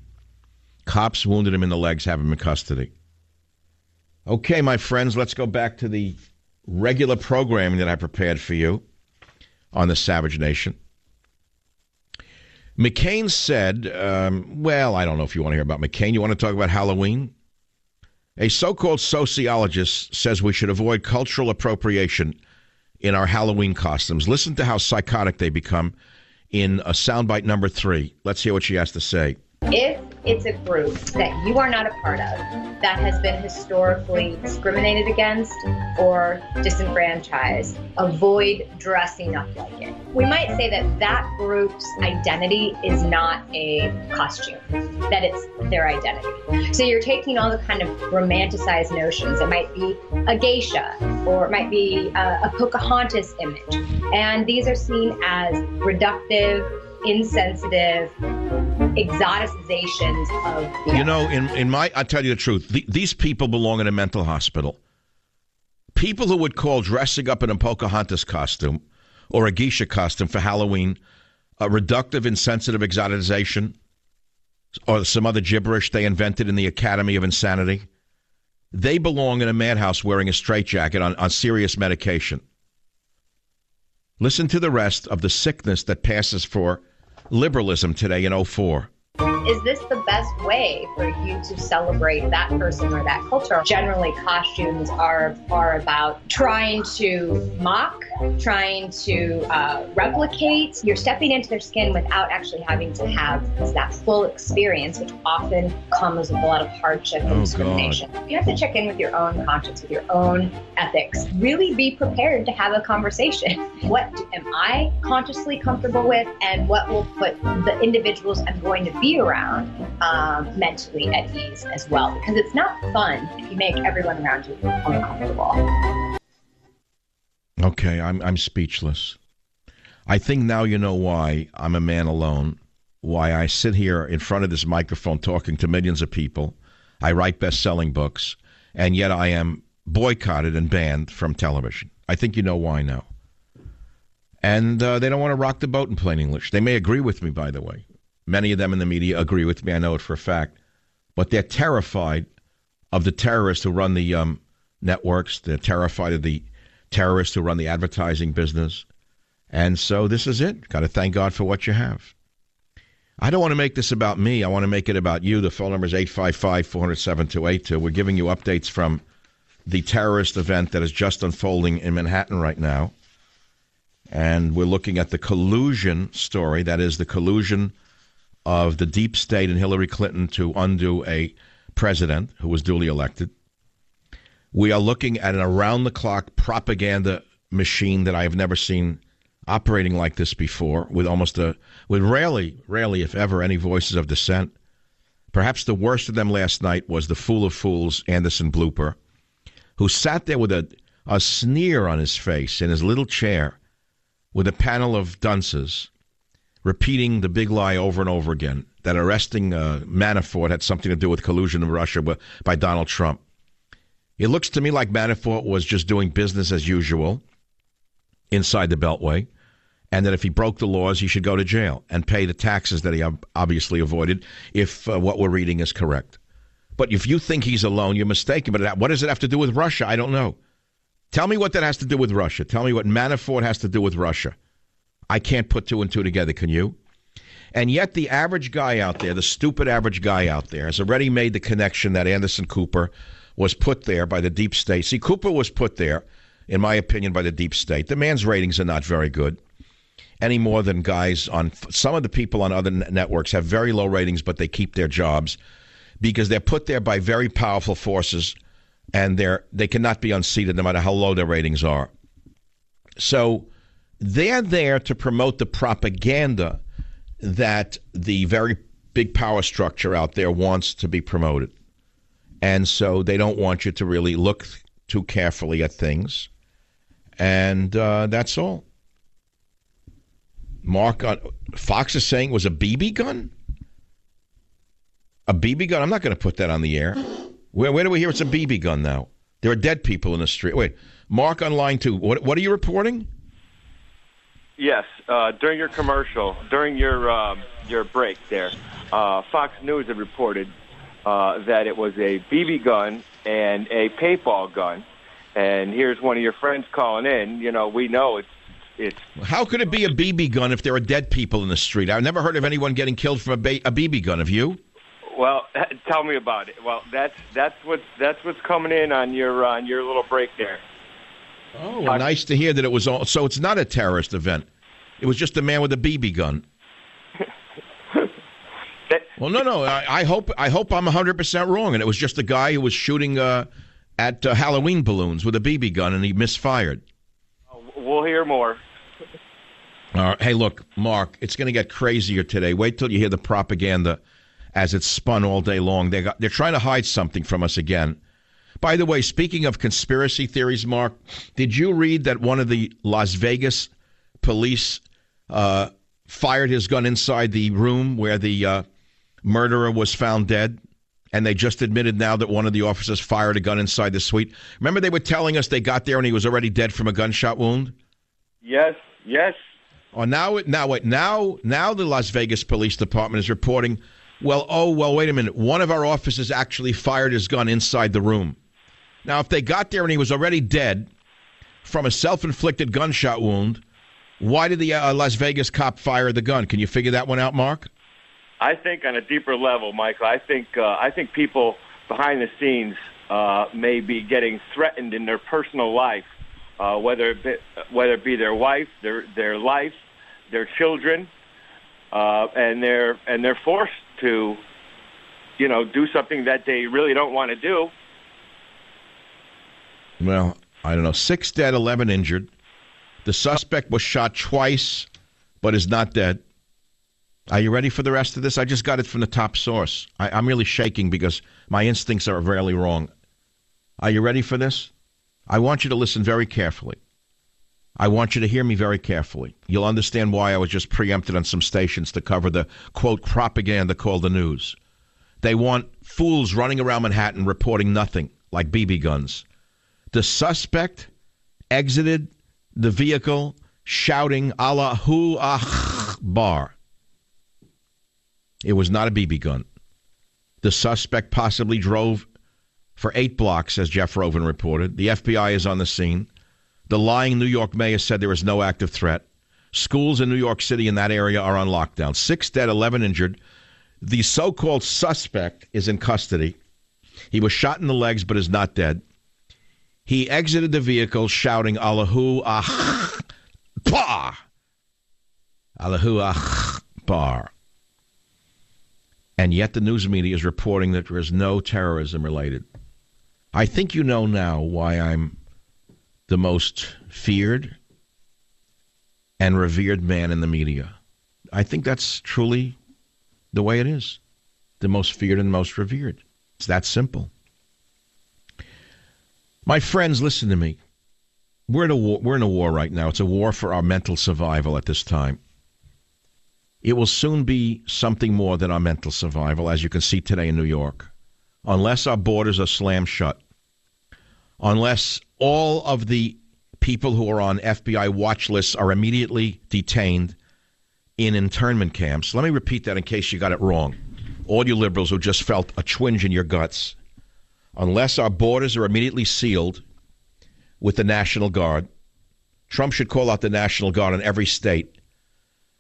Cops wounded him in the legs, have him in custody. Okay, my friends, let's go back to the regular programming that I prepared for you on the Savage Nation. McCain said, um, well, I don't know if you want to hear about McCain. You want to talk about Halloween? A so-called sociologist says we should avoid cultural appropriation in our Halloween costumes. Listen to how psychotic they become in a soundbite number three. Let's hear what she has to say. If it's a group that you are not a part of, that has been historically discriminated against or disenfranchised, avoid dressing up like it. We might say that that group's identity is not a costume, that it's their identity. So you're taking all the kind of romanticized notions. It might be a geisha, or it might be a, a Pocahontas image. And these are seen as reductive, insensitive exoticizations of the you know in in my I'll tell you the truth, the, these people belong in a mental hospital. People who would call dressing up in a Pocahontas costume or a geisha costume for Halloween a reductive, insensitive exoticization or some other gibberish they invented in the Academy of Insanity, they belong in a madhouse wearing a straitjacket on, on serious medication. Listen to the rest of the sickness that passes for liberalism today in oh four. Is this the best way for you to celebrate that person or that culture? Generally, costumes are are about trying to mock, trying to uh, replicate. You're stepping into their skin without actually having to have that full experience, which often comes with a lot of hardship and oh, discrimination. God. You have to check in with your own conscience, with your own ethics. Really be prepared to have a conversation. What am I consciously comfortable with, and what will put the individuals I'm going to be around um, mentally at ease as well? Because it's not fun if you make everyone around you uncomfortable. Okay, I'm I'm speechless. I think now you know why I'm a man alone, why I sit here in front of this microphone talking to millions of people, I write best-selling books, and yet I am boycotted and banned from television. I think you know why now. And uh, they don't want to rock the boat in plain English. They may agree with me, by the way. Many of them in the media agree with me. I know it for a fact. But they're terrified of the terrorists who run the um, networks. They're terrified of the terrorists who run the advertising business. And so this is it. Got to thank God for what you have. I don't want to make this about me. I want to make it about you. The phone number is eight five five, four zero seven, two eight two. We're giving you updates from the terrorist event that is just unfolding in Manhattan right now. And we're looking at the collusion story. That is the collusion of the deep state and Hillary Clinton to undo a president who was duly elected. We are looking at an around-the-clock propaganda machine that I have never seen operating like this before, with almost a, with rarely, rarely, if ever, any voices of dissent. Perhaps the worst of them last night was the fool of fools, Anderson Blooper, who sat there with a, a sneer on his face in his little chair with a panel of dunces repeating the big lie over and over again that arresting uh, Manafort had something to do with collusion in Russia by Donald Trump. It looks to me like Manafort was just doing business as usual inside the Beltway, and that if he broke the laws, he should go to jail and pay the taxes that he obviously avoided, if uh, what we're reading is correct. But if you think he's alone, you're mistaken. But what does it have to do with Russia? I don't know. Tell me what that has to do with Russia. Tell me what Manafort has to do with Russia. I can't put two and two together, can you? And yet the average guy out there, the stupid average guy out there, has already made the connection that Anderson Cooper was put there by the deep state. See, Cooper was put there, in my opinion, by the deep state. The man's ratings are not very good, any more than guys on some of the people on other networks have very low ratings, but they keep their jobs because they're put there by very powerful forces, and they're, they cannot be unseated no matter how low their ratings are. So they're there to promote the propaganda that the very big power structure out there wants to be promoted. And so they don't want you to really look too carefully at things. And uh, that's all. Mark, uh, Fox is saying it was a B B gun? A B B gun? I'm not going to put that on the air. Where, where do we hear it's a B B gun now? There are dead people in the street. Wait, Mark on line two, what, what are you reporting? Yes, uh, during your commercial, during your uh, your break there, uh, Fox News had reported uh, that it was a B B gun and a paintball gun. And here's one of your friends calling in. You know, we know it's it's. How could it be a B B gun if there are dead people in the street? I've never heard of anyone getting killed from a, ba- a B B gun. Have you? Well, tell me about it. Well, that's that's what's that's what's coming in on your on your little break there. Oh, well, nice to hear that it was all. So it's not a terrorist event. It was just a man with a B B gun. Well, no, no. I, I hope I hope I'm one hundred percent wrong, and it was just a guy who was shooting uh, at uh, Halloween balloons with a B B gun, and he misfired. We'll hear more. All right. Hey, look, Mark. It's going to get crazier today. Wait till you hear the propaganda as it's spun all day long. They got, they're trying to hide something from us again. By the way, speaking of conspiracy theories, Mark, did you read that one of the Las Vegas police uh, fired his gun inside the room where the uh, murderer was found dead? And they just admitted now that one of the officers fired a gun inside the suite. Remember they were telling us they got there and he was already dead from a gunshot wound? Yes, yes. Oh, now, now, now, now the Las Vegas Police Department is reporting, well, oh, well, wait a minute. One of our officers actually fired his gun inside the room. Now, if they got there and he was already dead from a self-inflicted gunshot wound, why did the uh, Las Vegas cop fire the gun? Can you figure that one out, Mark? I think on a deeper level, Michael, I think uh, I think people behind the scenes uh, may be getting threatened in their personal life, uh, whether it be, whether it be their wife, their their life, their children, uh, and they're and they're forced to, you know, do something that they really don't want to do. Well, I don't know. Six dead, eleven injured. The suspect was shot twice, but is not dead. Are you ready for the rest of this? I just got it from the top source. I, I'm really shaking because my instincts are rarely wrong. Are you ready for this? I want you to listen very carefully. I want you to hear me very carefully. You'll understand why I was just preempted on some stations to cover the, quote, propaganda called the news. They want fools running around Manhattan reporting nothing, like B B guns. The suspect exited the vehicle shouting Allahu Akbar. It was not a B B gun. The suspect possibly drove for eight blocks, as Jeff Roven reported. The F B I is on the scene. The lying New York mayor said there is no active threat. Schools in New York City in that area are on lockdown. Six dead, eleven injured. The so-called suspect is in custody. He was shot in the legs but is not dead. He exited the vehicle shouting, Allahu Akbar. Allahu Akbar. And yet the news media is reporting that there is no terrorism related. I think you know now why I'm the most feared and revered man in the media. I think that's truly the way it is. The most feared and most revered. It's that simple. My friends, listen to me. We're in a war, we're in a war right now. It's a war for our mental survival at this time. It will soon be something more than our mental survival, as you can see today in New York, unless our borders are slammed shut, unless all of the people who are on F B I watch lists are immediately detained in internment camps. Let me repeat that in case you got it wrong. All you liberals who just felt a twinge in your guts. Unless our borders are immediately sealed with the National Guard, Trump should call out the National Guard in every state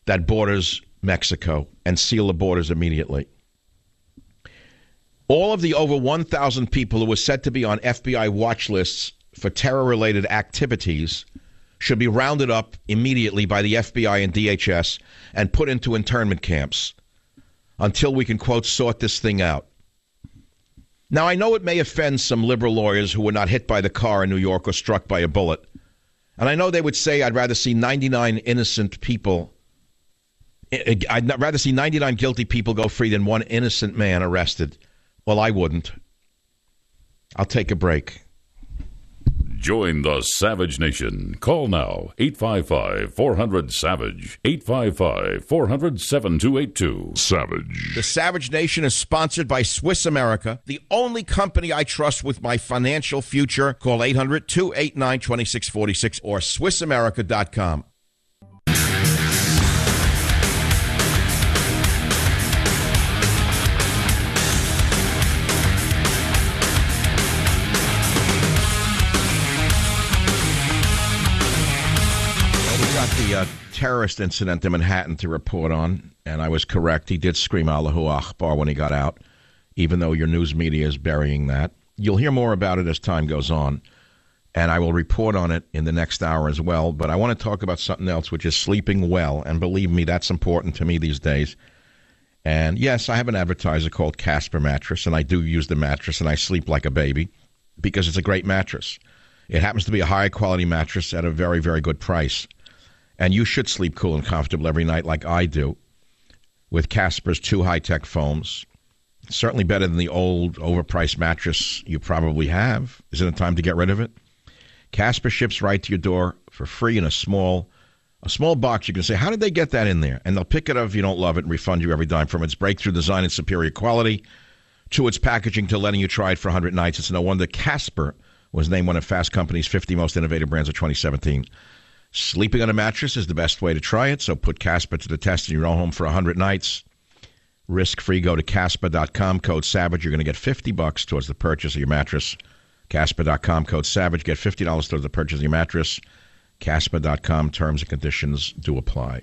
that borders Mexico and seal the borders immediately. All of the over one thousand people who were said to be on F B I watch lists for terror-related activities should be rounded up immediately by the F B I and D H S and put into internment camps until we can, quote, sort this thing out. Now, I know it may offend some liberal lawyers who were not hit by the car in New York or struck by a bullet. And I know they would say, I'd rather see ninety-nine innocent people, I'd rather see ninety-nine guilty people go free than one innocent man arrested. Well, I wouldn't. I'll take a break. Join the Savage Nation. Call now, eight five five, four hundred, SAVAGE, eight five five, four hundred, seven two eight two. Savage. The Savage Nation is sponsored by Swiss America, the only company I trust with my financial future. Call eight hundred, two eight nine, two six four six or swiss america dot com. The uh, terrorist incident in Manhattan to report on, and I was correct. He did scream Allahu Akbar when he got out, even though your news media is burying that. You'll hear more about it as time goes on, and I will report on it in the next hour as well. But I want to talk about something else, which is sleeping well, and believe me, that's important to me these days. And yes, I have an advertiser called Casper Mattress, and I do use the mattress, and I sleep like a baby because it's a great mattress. It happens to be a high-quality mattress at a very, very good price. And you should sleep cool and comfortable every night like I do with Casper's two high-tech foams. It's certainly better than the old overpriced mattress you probably have. Isn't it time to get rid of it? Casper ships right to your door for free in a small a small box. You can say, how did they get that in there? And they'll pick it up if you don't love it and refund you every dime. From its breakthrough design and superior quality to its packaging to letting you try it for one hundred nights, it's no wonder Casper was named one of Fast Company's fifty most innovative brands of twenty seventeen. Sleeping on a mattress is the best way to try it, so put Casper to the test in your own home for one hundred nights. Risk-free, go to casper dot com, code SAVAGE. You're going to get fifty bucks towards the purchase of your mattress. casper dot com, code SAVAGE. Get fifty dollars towards the purchase of your mattress. casper dot com, terms and conditions do apply.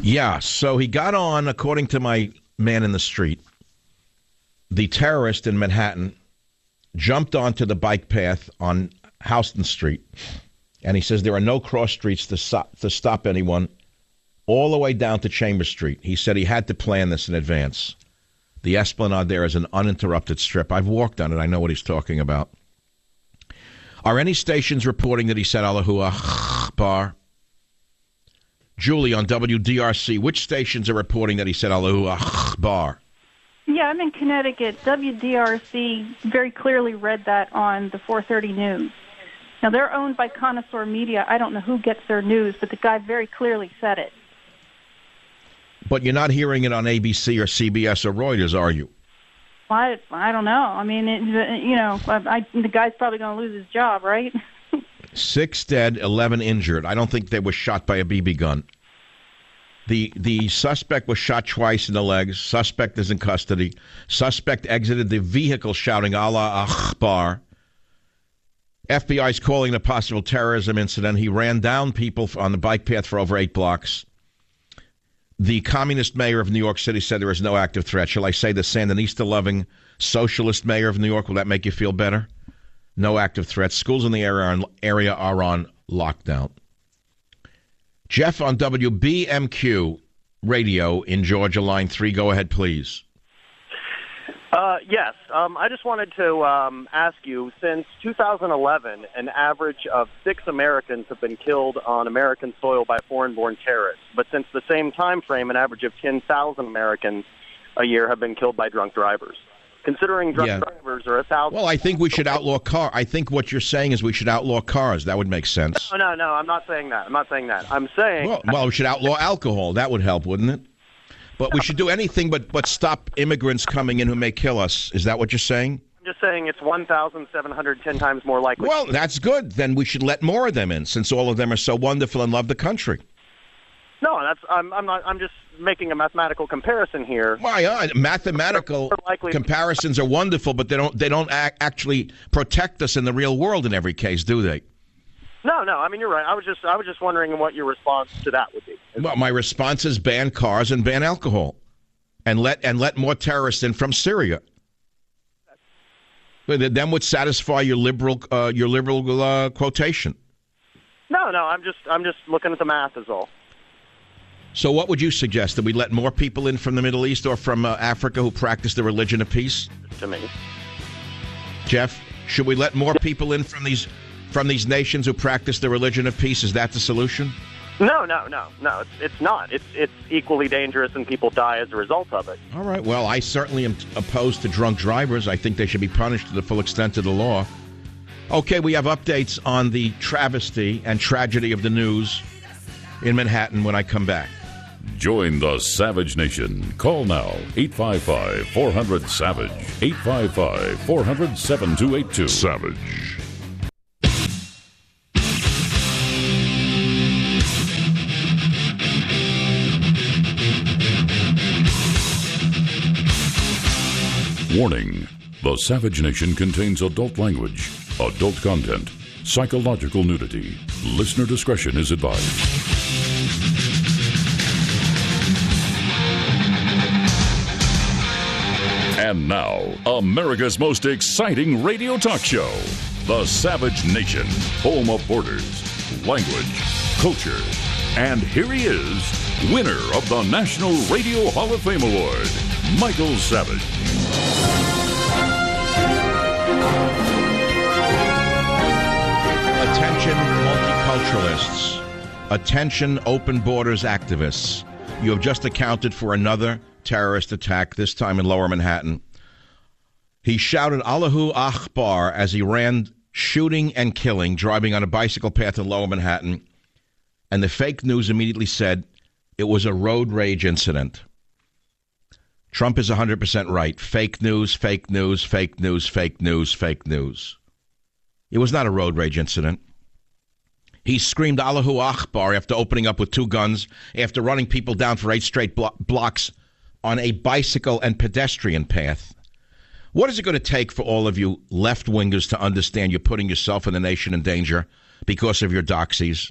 Yeah, so he got on, according to my man in the street, the terrorist in Manhattan jumped onto the bike path on Houston Street. And he says there are no cross streets to stop, to stop anyone all the way down to Chambers Street. He said he had to plan this in advance. The Esplanade there is an uninterrupted strip. I've walked on it. I know what he's talking about. Are any stations reporting that he said Allahu Akbar? Julie on W D R C, which stations are reporting that he said Allahu Akbar? Yeah, I'm in Connecticut. W D R C very clearly read that on the four thirty news. Now, they're owned by Connoisseur Media. I don't know who gets their news, but the guy very clearly said it. But you're not hearing it on A B C or C B S or Reuters, are you? Well, I, I don't know. I mean, it, you know, I, I, the guy's probably going to lose his job, right? Six dead, eleven injured. I don't think they were shot by a B B gun. The the suspect was shot twice in the legs. Suspect is in custody. Suspect exited the vehicle shouting Allah Akbar. F B I's calling a possible terrorism incident. He ran down people on the bike path for over eight blocks. The communist mayor of New York City said there is no active threat. Shall I say the Sandinista-loving socialist mayor of New York? Will that make you feel better? No active threat. Schools in the area are on lockdown. Jeff on W B M Q Radio in Georgia, Line three. Go ahead, please. Uh, yes, um, I just wanted to um, ask you, since two thousand eleven, an average of six Americans have been killed on American soil by foreign-born terrorists. But since the same time frame, an average of ten thousand Americans a year have been killed by drunk drivers. considering drunk yeah. drivers are a thousand. Well, I think we should outlaw car. I think what you're saying is we should outlaw cars. That would make sense. No, no, no. I'm not saying that. I'm not saying that. I'm saying. Well, well we should outlaw alcohol. That would help, wouldn't it? But we should do anything but, but stop immigrants coming in who may kill us. Is that what you're saying? I'm just saying it's one thousand seven hundred ten times more likely. Well, that's good. Then we should let more of them in, since all of them are so wonderful and love the country. No, that's I'm, I'm not. I'm just making a mathematical comparison here. My God, mathematical comparisons are wonderful, but they don't they don't act, actually protect us in the real world in every case, do they? No, no. I mean, you're right. I was just I was just wondering what your response to that would be. Well, my response is ban cars and ban alcohol, and let and let more terrorists in from Syria. That then would satisfy your liberal uh, your liberal uh, quotation. No, no. I'm just I'm just looking at the math is all. So what would you suggest? That we let more people in from the Middle East or from uh, Africa who practice the religion of peace? To me. Jeff, should we let more people in from these from these nations who practice the religion of peace? Is that the solution? No, no, no, no. It's, it's not. It's it's equally dangerous and people die as a result of it. All right. Well, I certainly am opposed to drunk drivers. I think they should be punished to the full extent of the law. Okay, we have updates on the travesty and tragedy of the news in Manhattan when I come back. Join the Savage Nation. Call now, eight five five, four hundred, SAVAGE, eight five five, four hundred, seven two eight two. Savage. Warning, the Savage Nation contains adult language, adult content, psychological nudity. Listener discretion is advised. And now, America's most exciting radio talk show, The Savage Nation, home of borders, language, culture. And here he is, winner of the National Radio Hall of Fame Award, Michael Savage. Attention multiculturalists. Attention open borders activists. You have just accounted for another terrorist attack, this time in Lower Manhattan. He shouted Allahu Akbar as he ran, shooting and killing, driving on a bicycle path in Lower Manhattan. And the fake news immediately said it was a road rage incident. Trump is one hundred percent right. Fake news, fake news, fake news, fake news, fake news. It was not a road rage incident. He screamed Allahu Akbar after opening up with two guns, after running people down for eight straight blo- blocks on a bicycle and pedestrian path. What is it going to take for all of you left-wingers to understand you're putting yourself and the nation in danger because of your doxies?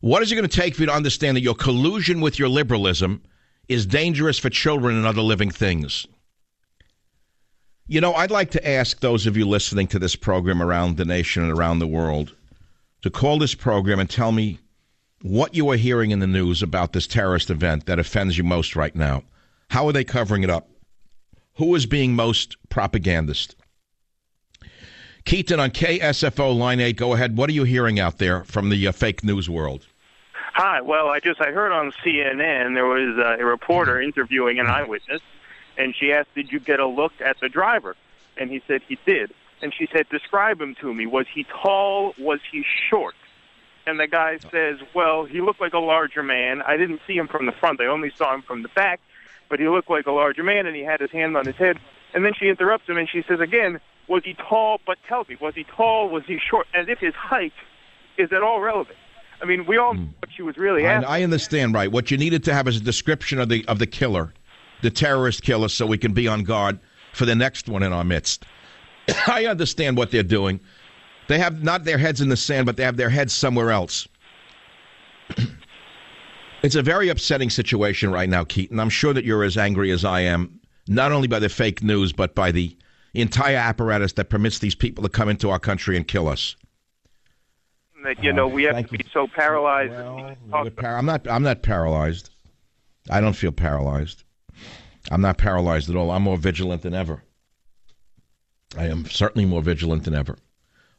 What is it going to take for you to understand that your collusion with your liberalism is dangerous for children and other living things? You know, I'd like to ask those of you listening to this program around the nation and around the world to call this program and tell me what you are hearing in the news about this terrorist event that offends you most right now. How are they covering it up? Who is being most propagandist? Keaton on K S F O Line eight, go ahead. What are you hearing out there from the uh, fake news world? Hi. Well, I just I heard on C N N there was uh, a reporter interviewing an eyewitness, and she asked, did you get a look at the driver? And he said he did. And she said, describe him to me. Was he tall? Was he short? And the guy says, well, he looked like a larger man. I didn't see him from the front. I only saw him from the back. But he looked like a larger man, and he had his hand on his head. And then she interrupts him, and she says again, was he tall? But tell me, was he tall? Was he short? As if his height is at all relevant. I mean, we all know what she was really asking. I understand, right. What you needed to have is a description of the of the killer, the terrorist killer, so we can be on guard for the next one in our midst. I understand what they're doing. They have not their heads in the sand, but they have their heads somewhere else. It's a very upsetting situation right now, Keaton. I'm sure that you're as angry as I am, not only by the fake news, but by the entire apparatus that permits these people to come into our country and kill us. That, you know, uh, we have to be you. so paralyzed. Well, we par- I'm not I'm not paralyzed. I don't feel paralyzed. I'm not paralyzed at all. I'm more vigilant than ever. I am certainly more vigilant than ever.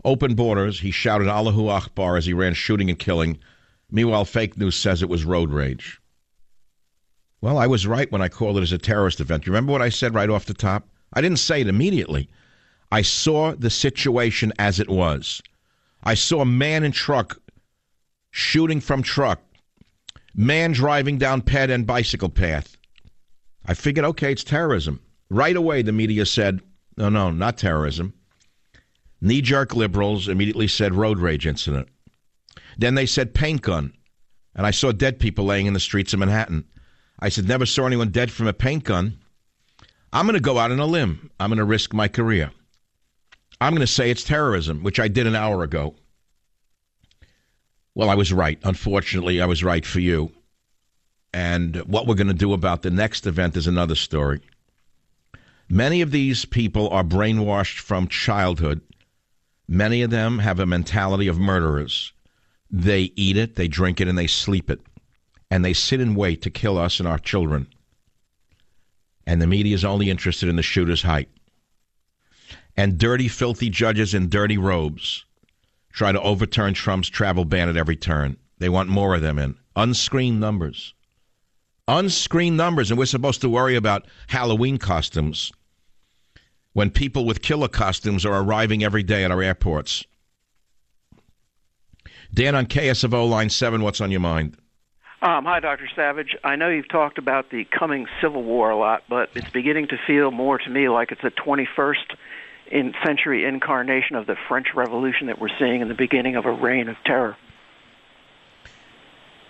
Open borders, he shouted Allahu Akbar as he ran shooting and killing. Meanwhile, fake news says it was road rage. Well, I was right when I called it as a terrorist event. You remember what I said right off the top? I didn't say it immediately. I saw the situation as it was. I saw a man in truck shooting from truck, man driving down ped and bicycle path. I figured, okay, it's terrorism. Right away, the media said, no, no, not terrorism. Knee-jerk liberals immediately said road rage incident. Then they said paint gun. And I saw dead people laying in the streets of Manhattan. I said, never saw anyone dead from a paint gun. I'm going to go out on a limb. I'm going to risk my career. I'm going to say it's terrorism, which I did an hour ago. Well, I was right. Unfortunately, I was right for you. And what we're going to do about the next event is another story. Many of these people are brainwashed from childhood. Many of them have a mentality of murderers. They eat it, they drink it, and they sleep it. And they sit and wait to kill us and our children. And the media is only interested in the shooter's height. And dirty, filthy judges in dirty robes try to overturn Trump's travel ban at every turn. They want more of them in. Unscreened numbers. Unscreened numbers. And we're supposed to worry about Halloween costumes when people with killer costumes are arriving every day at our airports. Dan on K S F O, line seven, what's on your mind? Um, hi, Doctor Savage. I know you've talked about the coming Civil War a lot, but it's beginning to feel more to me like it's the twenty-first in century incarnation of the French Revolution that we're seeing in the beginning of a reign of terror.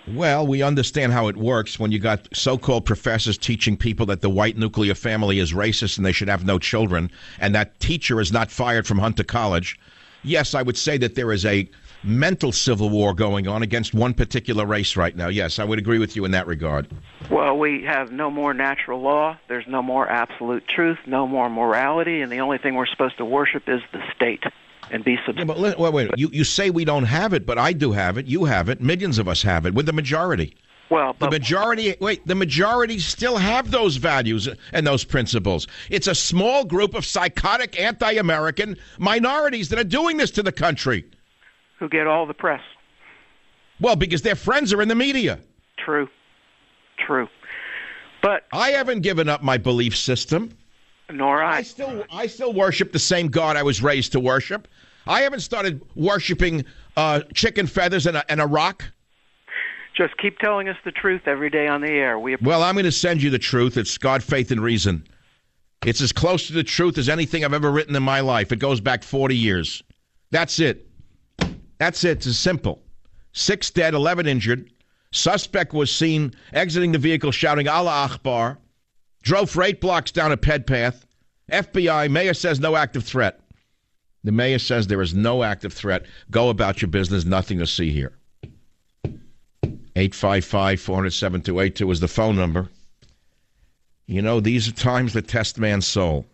Well, we understand how it works when you got so-called professors teaching people that the white nuclear family is racist and they should have no children, and that teacher is not fired from Hunter College. Yes, I would say that there is a mental civil war going on against one particular race right now. Yes, I would agree with you in that regard. Well, we have no more natural law. There's no more absolute truth, no more morality, and the only thing we're supposed to worship is the state and be subject. Yeah, but wait, wait. You, you say we don't have it, but I do have it. You have it. Millions of us have it. We're the majority. Well, the majority, wait, the majority still have those values and those principles. It's a small group of psychotic anti-American minorities that are doing this to the country. Who get all the press. Well, because their friends are in the media. True. True. But I haven't given up my belief system. Nor I. I still, I still worship the same God I was raised to worship. I haven't started worshiping uh, chicken feathers and a, and a rock. Just keep telling us the truth every day on the air. We well, I'm going to send you the truth. It's God, Faith, and Reason. It's as close to the truth as anything I've ever written in my life. It goes back forty years. That's it. That's it. It's simple. Six dead, eleven injured. Suspect was seen exiting the vehicle shouting, Allah Akbar. Drove for eight blocks down a ped path. F B I, mayor says no active threat. The mayor says there is no active threat. Go about your business. Nothing to see here. eight five five, four hundred, seventy-two eighty-two is the phone number. You know, these are times that test man's soul.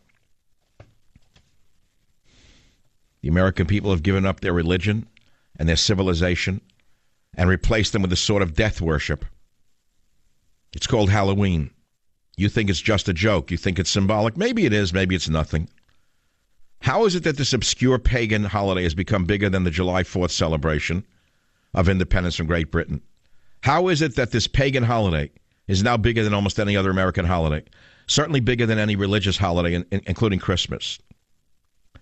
The American people have given up their religion and their civilization, and replace them with a sort of death worship. It's called Halloween. You think it's just a joke. You think it's symbolic. Maybe it is. Maybe it's nothing. How is it that this obscure pagan holiday has become bigger than the July fourth celebration of independence from Great Britain? How is it that this pagan holiday is now bigger than almost any other American holiday? Certainly bigger than any religious holiday, in, in, including Christmas.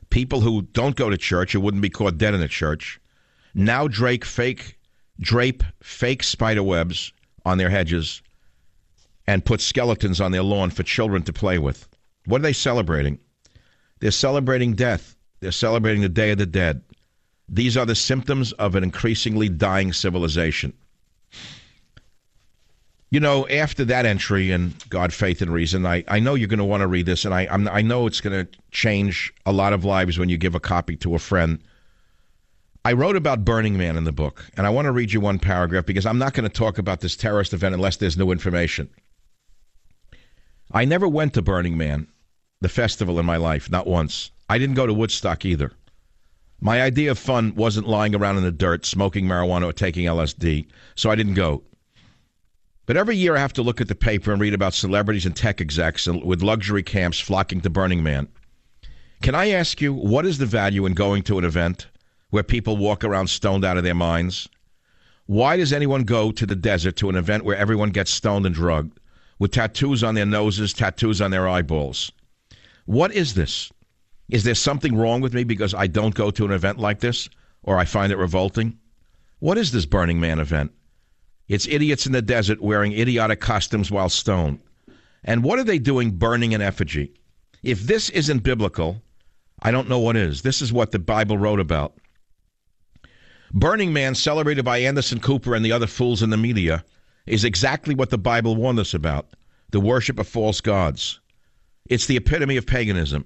People who don't go to church, who wouldn't be caught dead in a church, now drape fake, drape fake spider webs on their hedges and put skeletons on their lawn for children to play with. What are they celebrating? They're celebrating death. They're celebrating the Day of the Dead. These are the symptoms of an increasingly dying civilization. You know, after that entry in God, Faith, and Reason, I, I know you're going to want to read this, and I, I'm, I know it's going to change a lot of lives when you give a copy to a friend. I wrote about Burning Man in the book, and I want to read you one paragraph because I'm not going to talk about this terrorist event unless there's new information. I never went to Burning Man, the festival, in my life, not once. I didn't go to Woodstock either. My idea of fun wasn't lying around in the dirt, smoking marijuana, or taking L S D, so I didn't go. But every year I have to look at the paper and read about celebrities and tech execs with luxury camps flocking to Burning Man. Can I ask you, what is the value in going to an event where people walk around stoned out of their minds? Why does anyone go to the desert to an event where everyone gets stoned and drugged, with tattoos on their noses, tattoos on their eyeballs? What is this? Is there something wrong with me because I don't go to an event like this, or I find it revolting? What is this Burning Man event? It's idiots in the desert wearing idiotic costumes while stoned. And what are they doing burning an effigy? If this isn't biblical, I don't know what is. This is what the Bible wrote about. Burning Man, celebrated by Anderson Cooper and the other fools in the media, is exactly what the Bible warned us about, the worship of false gods. It's the epitome of paganism.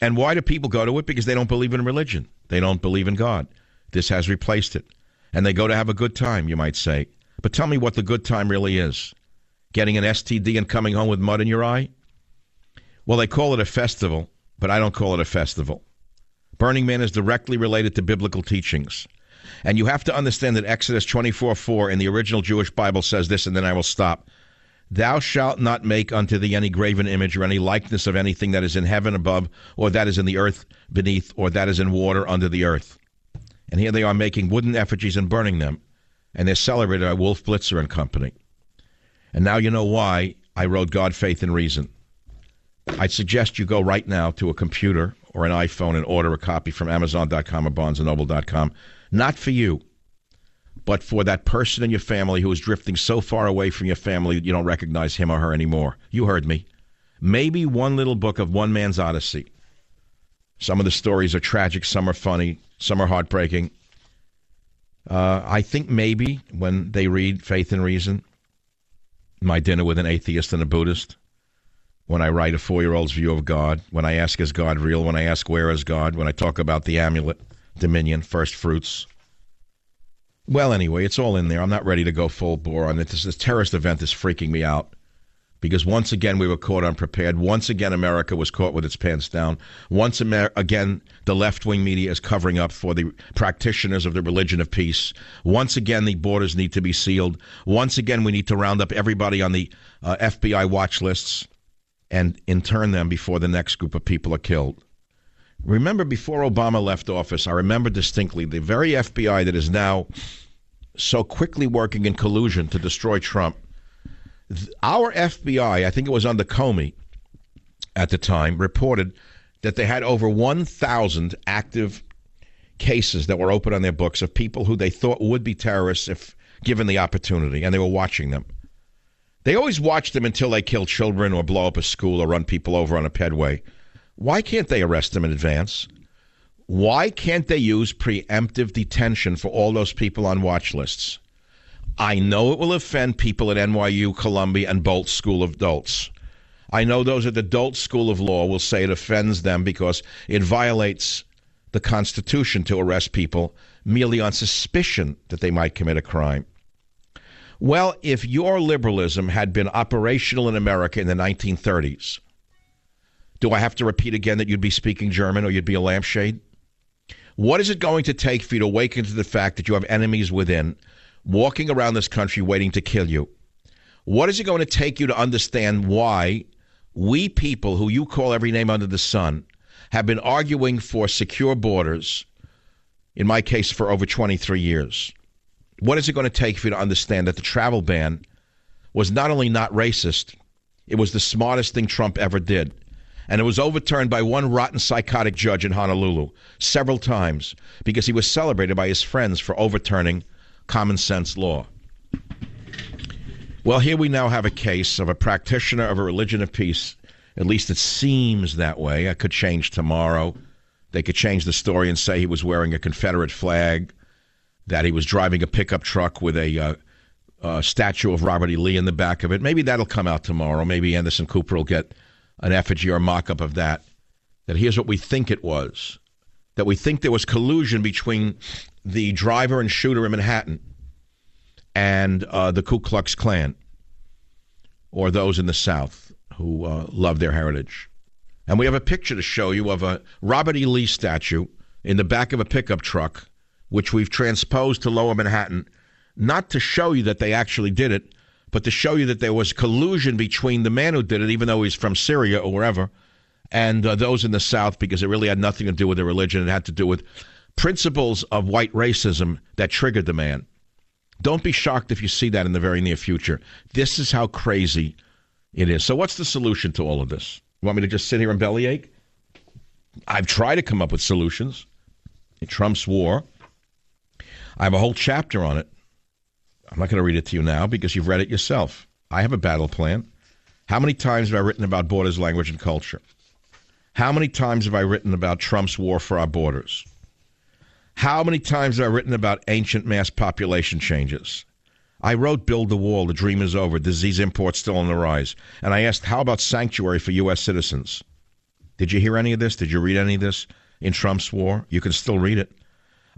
And why do people go to it? Because they don't believe in religion. They don't believe in God. This has replaced it. And they go to have a good time, you might say. But tell me what the good time really is. Getting an S T D and coming home with mud in your eye? Well, they call it a festival, but I don't call it a festival. Burning Man is directly related to biblical teachings. And you have to understand that Exodus twenty-four four in the original Jewish Bible says this, and then I will stop. Thou shalt not make unto thee any graven image or any likeness of anything that is in heaven above, or that is in the earth beneath, or that is in water under the earth. And here they are making wooden effigies and burning them. And they're celebrated by Wolf Blitzer and company. And now you know why I wrote God, Faith, and Reason. I'd suggest you go right now to a computer or an iPhone and order a copy from Amazon dot com or Barnes and Noble dot com. Not for you, but for that person in your family who is drifting so far away from your family that you don't recognize him or her anymore. You heard me. Maybe one little book of one man's odyssey. Some of the stories are tragic, some are funny, some are heartbreaking. Uh, I think maybe when they read Faith and Reason, my dinner with an atheist and a Buddhist, when I write a four-year-old's view of God, when I ask, is God real? When I ask, where is God? When I talk about the amulet, dominion, first fruits. Well, anyway, it's all in there. I'm not ready to go full bore on it. This, this terrorist event is freaking me out because once again we were caught unprepared. Once again, America was caught with its pants down. Once Amer- again, the left-wing media is covering up for the practitioners of the religion of peace. Once again, the borders need to be sealed. Once again, we need to round up everybody on the uh, F B I watch lists and intern them before the next group of people are killed. Remember, before Obama left office, I remember distinctly the very F B I that is now so quickly working in collusion to destroy Trump. Our F B I, I think it was under Comey at the time, reported that they had over one thousand active cases that were open on their books of people who they thought would be terrorists if given the opportunity, and they were watching them. They always watch them until they kill children or blow up a school or run people over on a pedway. Why can't they arrest them in advance? Why can't they use preemptive detention for all those people on watch lists? I know it will offend people at N Y U, Columbia, and Bolt School of Adults. I know those at the Dolt School of Law will say it offends them because it violates the Constitution to arrest people merely on suspicion that they might commit a crime. Well, if your liberalism had been operational in America in the nineteen thirties, do I have to repeat again that you'd be speaking German or you'd be a lampshade? What is it going to take for you to awaken to the fact that you have enemies within, walking around this country waiting to kill you? What is it going to take you to understand why we people who you call every name under the sun have been arguing for secure borders, in my case, for over twenty-three years? What is it going to take for you to understand that the travel ban was not only not racist, it was the smartest thing Trump ever did. And it was overturned by one rotten psychotic judge in Honolulu several times because he was celebrated by his friends for overturning common sense law. Well, here we now have a case of a practitioner of a religion of peace. At least it seems that way. It could change tomorrow. They could change the story and say he was wearing a Confederate flag, that he was driving a pickup truck with a uh, uh, statue of Robert E. Lee in the back of it. Maybe that'll come out tomorrow. Maybe Anderson Cooper will get an effigy or mock-up of that, that here's what we think it was, that we think there was collusion between the driver and shooter in Manhattan and uh, the Ku Klux Klan, or those in the South who uh, love their heritage. And we have a picture to show you of a Robert E. Lee statue in the back of a pickup truck, which we've transposed to Lower Manhattan, not to show you that they actually did it, but to show you that there was collusion between the man who did it, even though he's from Syria or wherever, and uh, those in the South, because it really had nothing to do with the religion. It had to do with principles of white racism that triggered the man. Don't be shocked if you see that in the very near future. This is how crazy it is. So what's the solution to all of this? You want me to just sit here and bellyache? I've tried to come up with solutions. Trump's War. I have a whole chapter on it. I'm not going to read it to you now because you've read it yourself. I have a battle plan. How many times have I written about borders, language, and culture? How many times have I written about Trump's war for our borders? How many times have I written about ancient mass population changes? I wrote Build the Wall, The Dream is Over, Disease Imports Still on the Rise. And I asked, how about sanctuary for U S citizens? Did you hear any of this? Did you read any of this in Trump's War? You can still read it.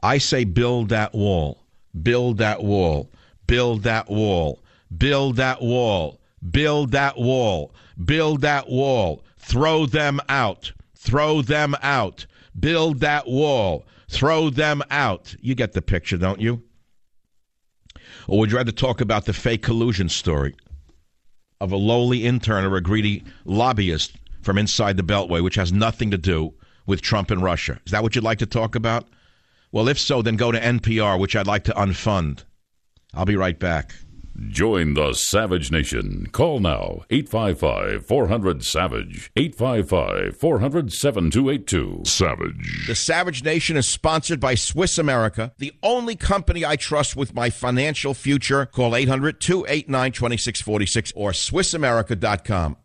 I say build that wall, build that wall, build that wall, build that wall. Build that wall. Build that wall. Throw them out. Throw them out. Build that wall. Throw them out. You get the picture, don't you? Or would you rather talk about the fake collusion story of a lowly intern or a greedy lobbyist from inside the Beltway, which has nothing to do with Trump and Russia? Is that what you'd like to talk about? Well, if so, then go to N P R, which I'd like to unfund. I'll be right back. Join the Savage Nation. Call now, eight five five, four hundred, SAVAGE, eight five five, four hundred, seven two eight two. Savage. The Savage Nation is sponsored by Swiss America, the only company I trust with my financial future. Call eight hundred, two eight nine, two six four six or swiss america dot com.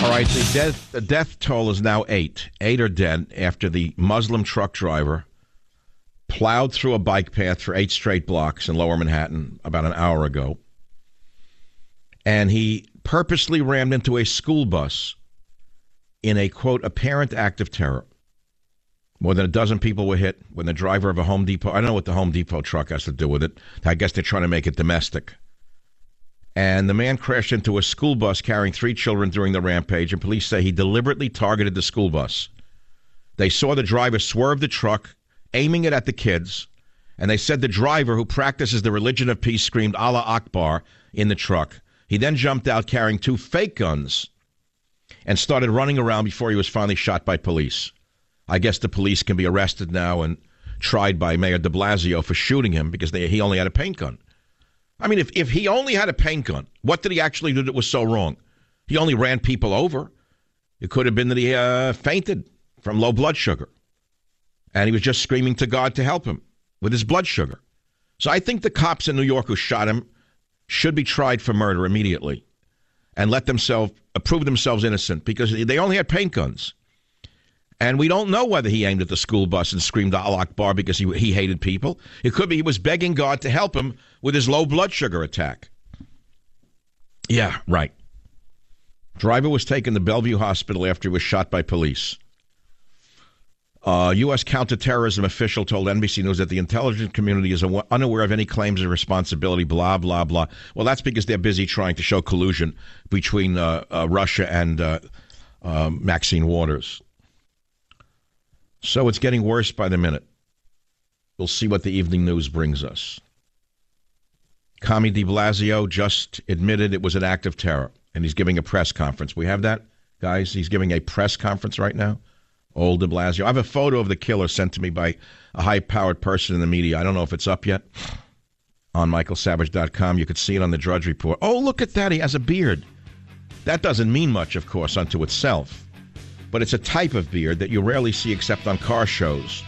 All right, the death, the death toll is now eight. Eight are dead after the Muslim truck driver plowed through a bike path for eight straight blocks in Lower Manhattan about an hour ago. And he purposely rammed into a school bus in a, quote, apparent act of terror. More than a dozen people were hit when the driver of a Home Depot, I don't know what the Home Depot truck has to do with it. I guess they're trying to make it domestic. And the man crashed into a school bus carrying three children during the rampage, and police say he deliberately targeted the school bus. They saw the driver swerve the truck, aiming it at the kids, and they said the driver, who practices the religion of peace, screamed Allah Akbar in the truck. He then jumped out carrying two fake guns and started running around before he was finally shot by police. I guess the police can be arrested now and tried by Mayor de Blasio for shooting him because they, he only had a paint gun. I mean, if, if he only had a paint gun, what did he actually do that was so wrong? He only ran people over. It could have been that he uh, fainted from low blood sugar. And he was just screaming to God to help him with his blood sugar. So I think the cops in New York who shot him should be tried for murder immediately and let themselves prove themselves innocent because they only had paint guns. And we don't know whether he aimed at the school bus and screamed Allah Akbar because he he hated people. It could be he was begging God to help him with his low blood sugar attack. Yeah, right. Driver was taken to Bellevue Hospital after he was shot by police. Uh, U S counterterrorism official told N B C News that the intelligence community is unaware of any claims of responsibility, blah, blah, blah. Well, that's because they're busy trying to show collusion between uh, uh, Russia and uh, uh, Maxine Waters. So it's getting worse by the minute. We'll see what the evening news brings us. Commie de Blasio just admitted it was an act of terror, and he's giving a press conference. We have that, guys? He's giving a press conference right now? Old de Blasio. I have a photo of the killer sent to me by a high-powered person in the media. I don't know if it's up yet. On michael savage dot com, you could see it on the Drudge Report. Oh, look at that. He has a beard. That doesn't mean much, of course, unto itself. But it's a type of beard that you rarely see except on car shows.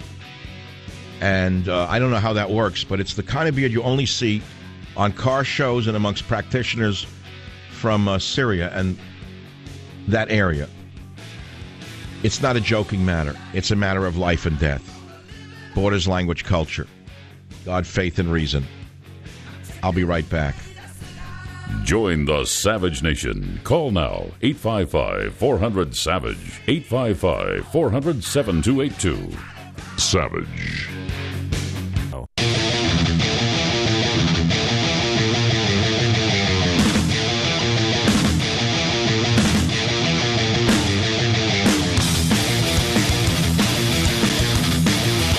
And uh, I don't know how that works, but it's the kind of beard you only see on car shows and amongst practitioners from uh, Syria and that area. It's not a joking matter. It's a matter of life and death. Borders, language, culture. God, faith, and reason. I'll be right back. Join the Savage Nation. Call now, eight five five, four hundred, SAVAGE, eight five five, four hundred, seven two eight two. Savage. Oh.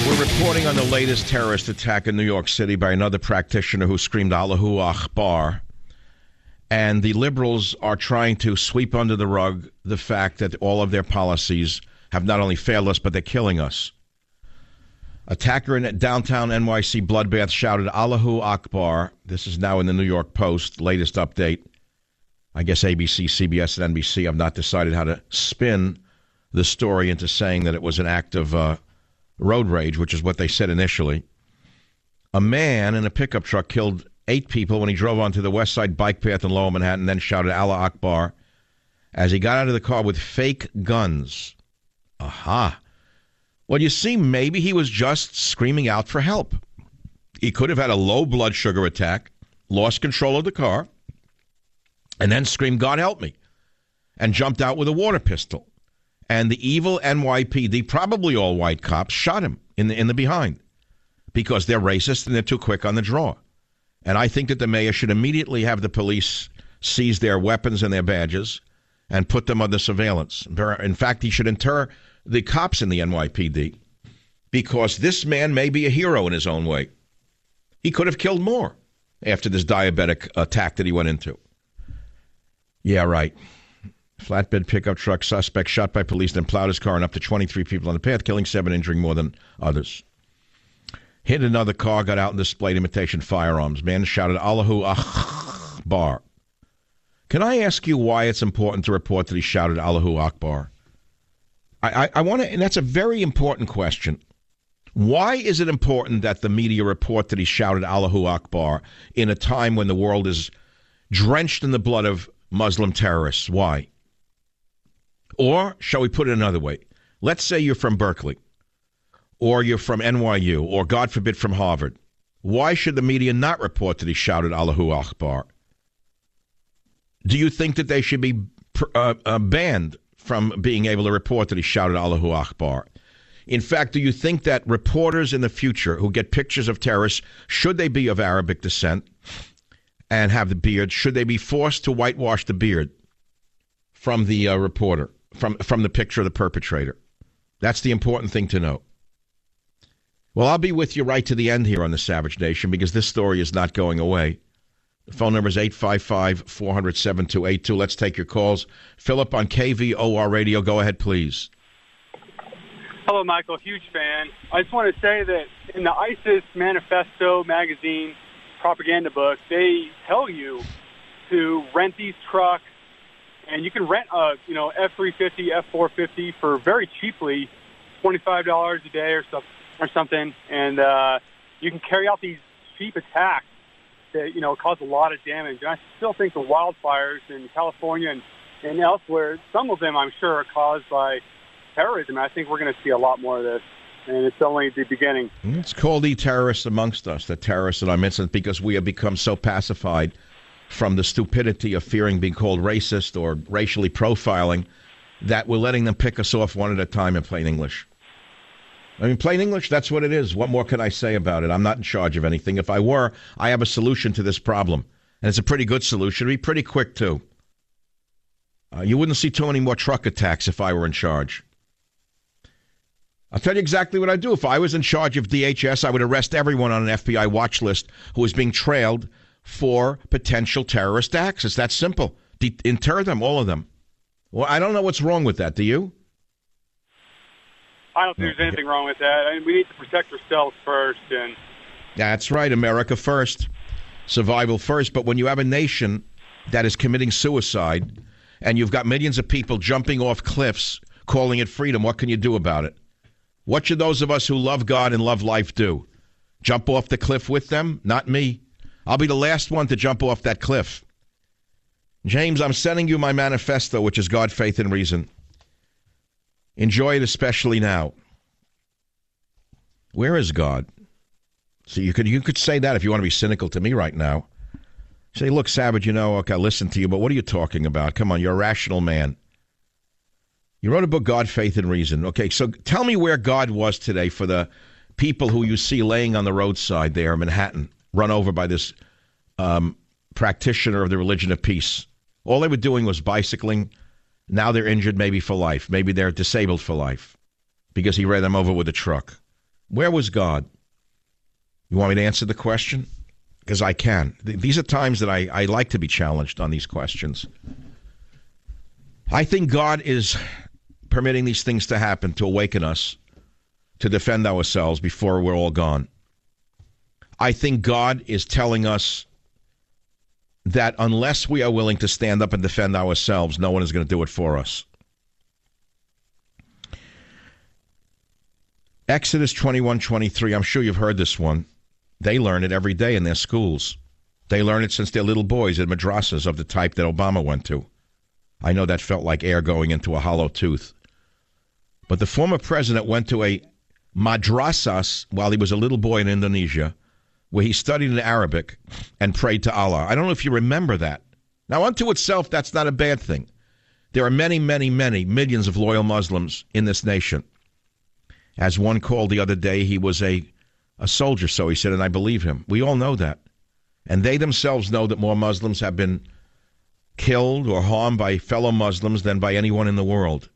We're reporting on the latest terrorist attack in New York City by another practitioner who screamed Allahu Akbar. And the liberals are trying to sweep under the rug the fact that all of their policies have not only failed us, but they're killing us. Attacker in downtown N Y C bloodbath shouted, Allahu Akbar. This is now in the New York Post, latest update. I guess A B C, C B S, and N B C have not decided how to spin the story into saying that it was an act of uh, road rage, which is what they said initially. A man in a pickup truck killed eight people when he drove onto the West Side bike path in Lower Manhattan, then shouted Allah Akbar as he got out of the car with fake guns. Aha. Well, you see, maybe he was just screaming out for help. He could have had a low blood sugar attack, lost control of the car, and then screamed, God help me, and jumped out with a water pistol. And the evil N Y P D, probably all white cops, shot him in the, in the behind because they're racist and they're too quick on the draw. And I think that the mayor should immediately have the police seize their weapons and their badges and put them under surveillance. In fact, he should inter the cops in the N Y P D because this man may be a hero in his own way. He could have killed more after this diabetic attack that he went into. Yeah, right. Flatbed pickup truck suspect shot by police, then plowed his car and up to twenty-three people on the path, killing seven, injuring more than others. Hit another car, got out and displayed imitation firearms. Man shouted, Allahu Akbar. Can I ask you why it's important to report that he shouted Allahu Akbar? I, I, I want to, and that's a very important question. Why is it important that the media report that he shouted Allahu Akbar in a time when the world is drenched in the blood of Muslim terrorists? Why? Or, shall we put it another way? Let's say you're from Berkeley, or you're from N Y U, or God forbid from Harvard. Why should the media not report that he shouted Allahu Akbar? Do you think that they should be uh, uh, banned from being able to report that he shouted Allahu Akbar? In fact, do you think that reporters in the future who get pictures of terrorists, should they be of Arabic descent and have the beard, should they be forced to whitewash the beard from the uh, reporter, from, from the picture of the perpetrator? That's the important thing to know. Well, I'll be with you right to the end here on The Savage Nation because this story is not going away. The phone number is eight five five, four hundred, seventy-two eighty-two. Let's take your calls. Philip on K V O R Radio. Go ahead, please. Hello, Michael. Huge fan. I just want to say that in the ISIS Manifesto magazine propaganda book, they tell you to rent these trucks, and you can rent a, you know, F three fifty, F four fifty for very cheaply, twenty-five dollars a day or something. Or something, and uh, you can carry out these cheap attacks that, you know, cause a lot of damage. And I still think the wildfires in California and, and elsewhere, some of them I'm sure are caused by terrorism. I think we're going to see a lot more of this, and it's only the beginning. It's called the terrorists amongst us, the terrorists in our midst, because we have become so pacified from the stupidity of fearing being called racist or racially profiling that we're letting them pick us off one at a time in plain English. I mean, plain English, that's what it is. What more can I say about it? I'm not in charge of anything. If I were, I have a solution to this problem. And it's a pretty good solution. It'd be pretty quick, too. Uh, you wouldn't see too many more truck attacks if I were in charge. I'll tell you exactly what I'd do. If I was in charge of D H S, I would arrest everyone on an F B I watch list who is being trailed for potential terrorist acts. It's that simple. De- inter them, all of them. Well, I don't know what's wrong with that. Do you? I don't think there's anything wrong with that. I mean, we need to protect ourselves first. And that's right, America first, survival first. But when you have a nation that is committing suicide and you've got millions of people jumping off cliffs calling it freedom, what can you do about it? What should those of us who love God and love life do? Jump off the cliff with them? Not me. I'll be the last one to jump off that cliff. James, I'm sending you my manifesto, which is God, Faith, and Reason. Enjoy it, especially now. Where is God? See, you could you could say that if you want to be cynical to me right now. Say, look, Savage, you know, okay, I listen to you, but what are you talking about? Come on, you're a rational man. You wrote a book, God, Faith, and Reason. Okay, so tell me where God was today for the people who you see laying on the roadside there in Manhattan, run over by this um, practitioner of the religion of peace. All they were doing was bicycling. Now they're injured maybe for life. Maybe they're disabled for life because he ran them over with a truck. Where was God? You want me to answer the question? because I can. Th- these are times that I, I like to be challenged on these questions. I think God is permitting these things to happen to awaken us to defend ourselves before we're all gone. I think God is telling us that unless we are willing to stand up and defend ourselves, no one is going to do it for us. Exodus twenty-one twenty-three, I'm sure you've heard this one. They learn it every day in their schools. They learn it since they're little boys at madrasas of the type that Obama went to. I know that felt like air going into a hollow tooth. But the former president went to a madrasas while he was a little boy in Indonesia, where he studied in Arabic and prayed to Allah. I don't know if you remember that. Now, unto itself, that's not a bad thing. There are many, many, many millions of loyal Muslims in this nation. As one called the other day, he was a, a soldier, so he said, and I believe him. We all know that. And they themselves know that more Muslims have been killed or harmed by fellow Muslims than by anyone in the world.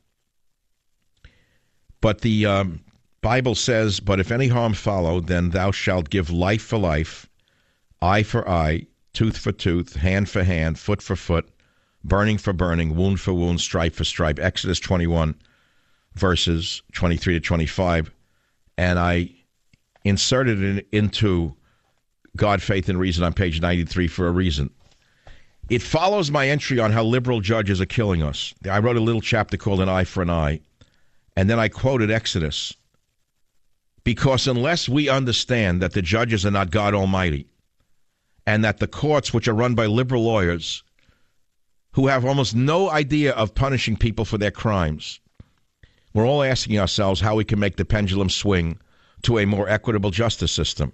But the... Um, Bible says, but if any harm follow, then thou shalt give life for life, eye for eye, tooth for tooth, hand for hand, foot for foot, burning for burning, wound for wound, stripe for stripe. Exodus twenty-one, verses twenty-three to twenty-five. And I inserted it into God, Faith, and Reason on page ninety-three for a reason. It follows my entry on how liberal judges are killing us. I wrote a little chapter called An Eye for an Eye, and then I quoted Exodus. Because unless we understand that the judges are not God Almighty and that the courts, which are run by liberal lawyers who have almost no idea of punishing people for their crimes, we're all asking ourselves how we can make the pendulum swing to a more equitable justice system.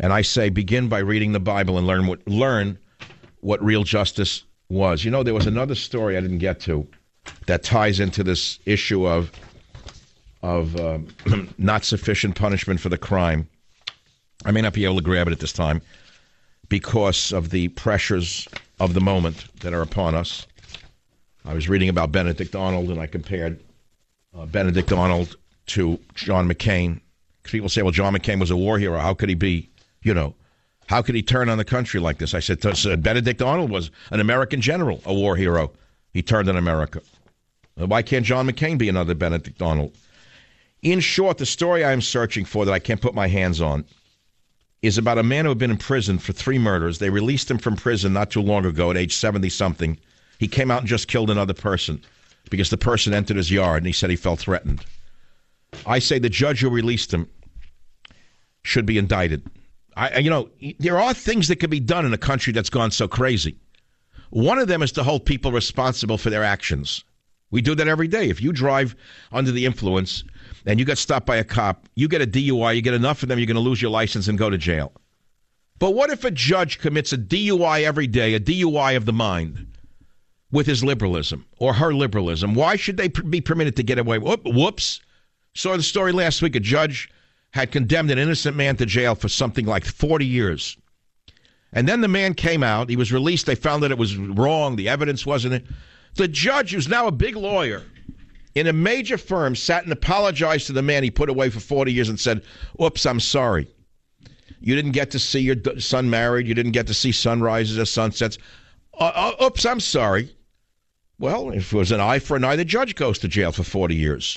And I say begin by reading the Bible and learn what, learn what real justice was. You know, there was another story I didn't get to that ties into this issue of of uh, not sufficient punishment for the crime. I may not be able to grab it at this time because of the pressures of the moment that are upon us. I was reading about Benedict Arnold, and I compared uh, Benedict Arnold to John McCain. People say, well, John McCain was a war hero. How could he be, you know, how could he turn on the country like this? I said, so Benedict Arnold was an American general, a war hero. He turned on America. Why can't John McCain be another Benedict Arnold? In short, the story I am searching for that I can't put my hands on is about a man who had been in prison for three murders. They released him from prison not too long ago at age seventy-something. He came out and just killed another person because the person entered his yard and he said he felt threatened. I say the judge who released him should be indicted. I, you know, there are things that can be done in a country that's gone so crazy. One of them is to hold people responsible for their actions. We do that every day. If you drive under the influence and you get stopped by a cop, you get a D U I, you get enough of them, you're going to lose your license and go to jail. But what if a judge commits a D U I every day, a D U I of the mind, with his liberalism or her liberalism? Why should they be permitted to get away? Whoops. Saw the story last week. A judge had condemned an innocent man to jail for something like forty years. And then the man came out. He was released. They found that it was wrong. The evidence wasn't it. The judge, who's now a big lawyer in a major firm, sat and apologized to the man he put away for forty years and said, "Oops, I'm sorry. You didn't get to see your son married. You didn't get to see sunrises or sunsets. Uh, uh, oops, I'm sorry." Well, if it was an eye for an eye, the judge goes to jail for forty years.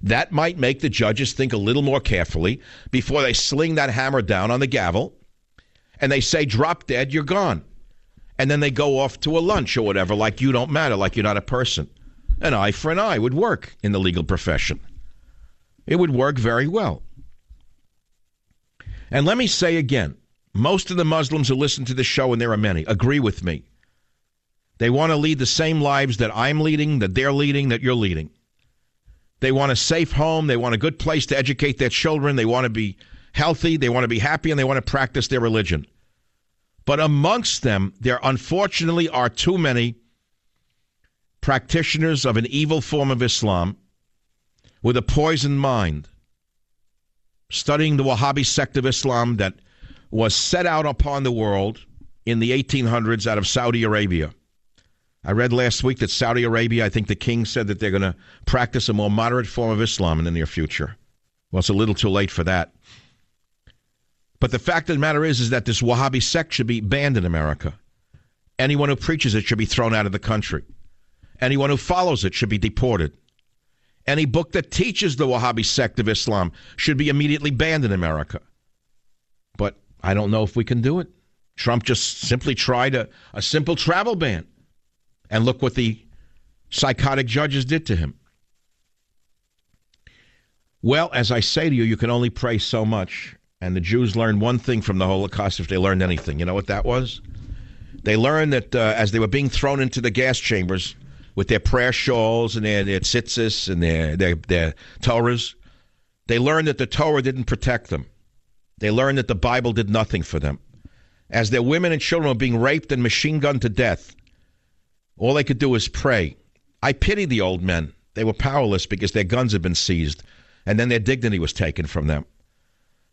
That might make the judges think a little more carefully before they sling that hammer down on the gavel and they say, "Drop dead, you're gone." And then they go off to a lunch or whatever, like you don't matter, like you're not a person. An eye for an eye would work in the legal profession. It would work very well. And let me say again, most of the Muslims who listen to this show, and there are many, agree with me. They want to lead the same lives that I'm leading, that they're leading, that you're leading. They want a safe home. They want a good place to educate their children. They want to be healthy. They want to be happy, and they want to practice their religion. But amongst them, there unfortunately are too many practitioners of an evil form of Islam with a poisoned mind, studying the Wahhabi sect of Islam that was set out upon the world in the eighteen hundreds out of Saudi Arabia. I read last week that Saudi Arabia, I think the king said that they're going to practice a more moderate form of Islam in the near future. Well, it's a little too late for that. But the fact of the matter is, is that this Wahhabi sect should be banned in America. Anyone who preaches it should be thrown out of the country. Anyone who follows it should be deported. Any book that teaches the Wahhabi sect of Islam should be immediately banned in America. But I don't know if we can do it. Trump just simply tried a, a simple travel ban. And look what the psychotic judges did to him. Well, as I say to you, you can only pray so much. And the Jews learned one thing from the Holocaust, if they learned anything. You know what that was? They learned that uh, as they were being thrown into the gas chambers with their prayer shawls and their, their tzitzis and their, their, their Torahs, they learned that the Torah didn't protect them. They learned that the Bible did nothing for them. As their women and children were being raped and machine gunned to death, all they could do was pray. I pity the old men. They were powerless because their guns had been seized, and then their dignity was taken from them.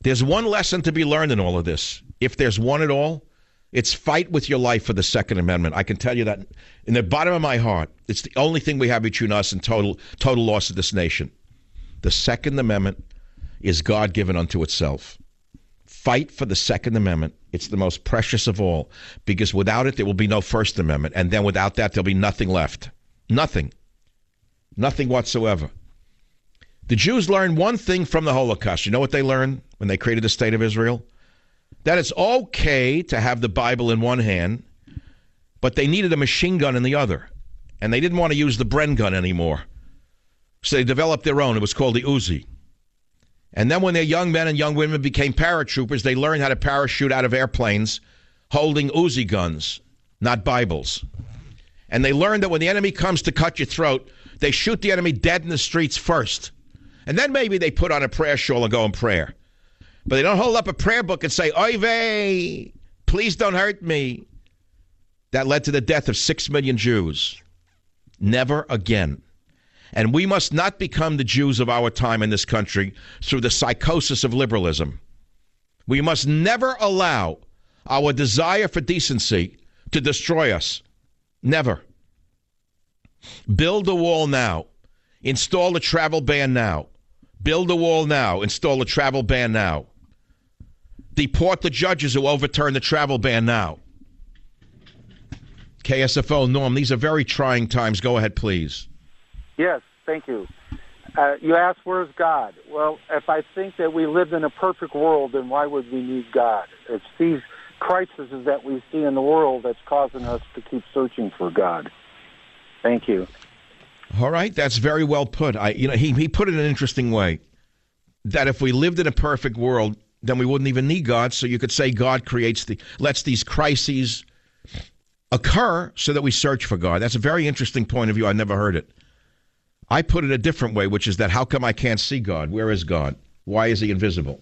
There's one lesson to be learned in all of this. If there's one at all, it's fight with your life for the Second Amendment. I can tell you that in the bottom of my heart. It's the only thing we have between us and total total loss of this nation. The Second Amendment is God-given unto itself. Fight for the Second Amendment. It's the most precious of all, because without it, there will be no First Amendment. And then without that, there'll be nothing left. Nothing. Nothing whatsoever. The Jews learned one thing from the Holocaust. You know what they learned when they created the state of Israel? That it's okay to have the Bible in one hand, but they needed a machine gun in the other. And they didn't want to use the Bren gun anymore. So they developed their own. It was called the Uzi. And then when their young men and young women became paratroopers, they learned how to parachute out of airplanes holding Uzi guns, not Bibles. And they learned that when the enemy comes to cut your throat, they shoot the enemy dead in the streets first. And then maybe they put on a prayer shawl and go in prayer. But they don't hold up a prayer book and say, "Oy vey, please don't hurt me." That led to the death of six million Jews. Never again. And we must not become the Jews of our time in this country through the psychosis of liberalism. We must never allow our desire for decency to destroy us. Never. Build a wall now. Install a travel ban now. Build a wall now. Install a travel ban now. Deport the judges who overturn the travel ban now. K S F O, Norm, these are very trying times. Go ahead, please. Yes, thank you. Uh, you asked, where's God? Well, if I think that we lived in a perfect world, then why would we need God? It's these crises that we see in the world that's causing us to keep searching for God. Thank you. All right, that's very well put. I, you know, he, he put it in an interesting way, that if we lived in a perfect world, then we wouldn't even need God. So you could say God creates the lets these crises occur so that we search for God. That's a very interesting point of view. I never heard it. I put it a different way, which is that how come I can't see God? Where is God? Why is he invisible?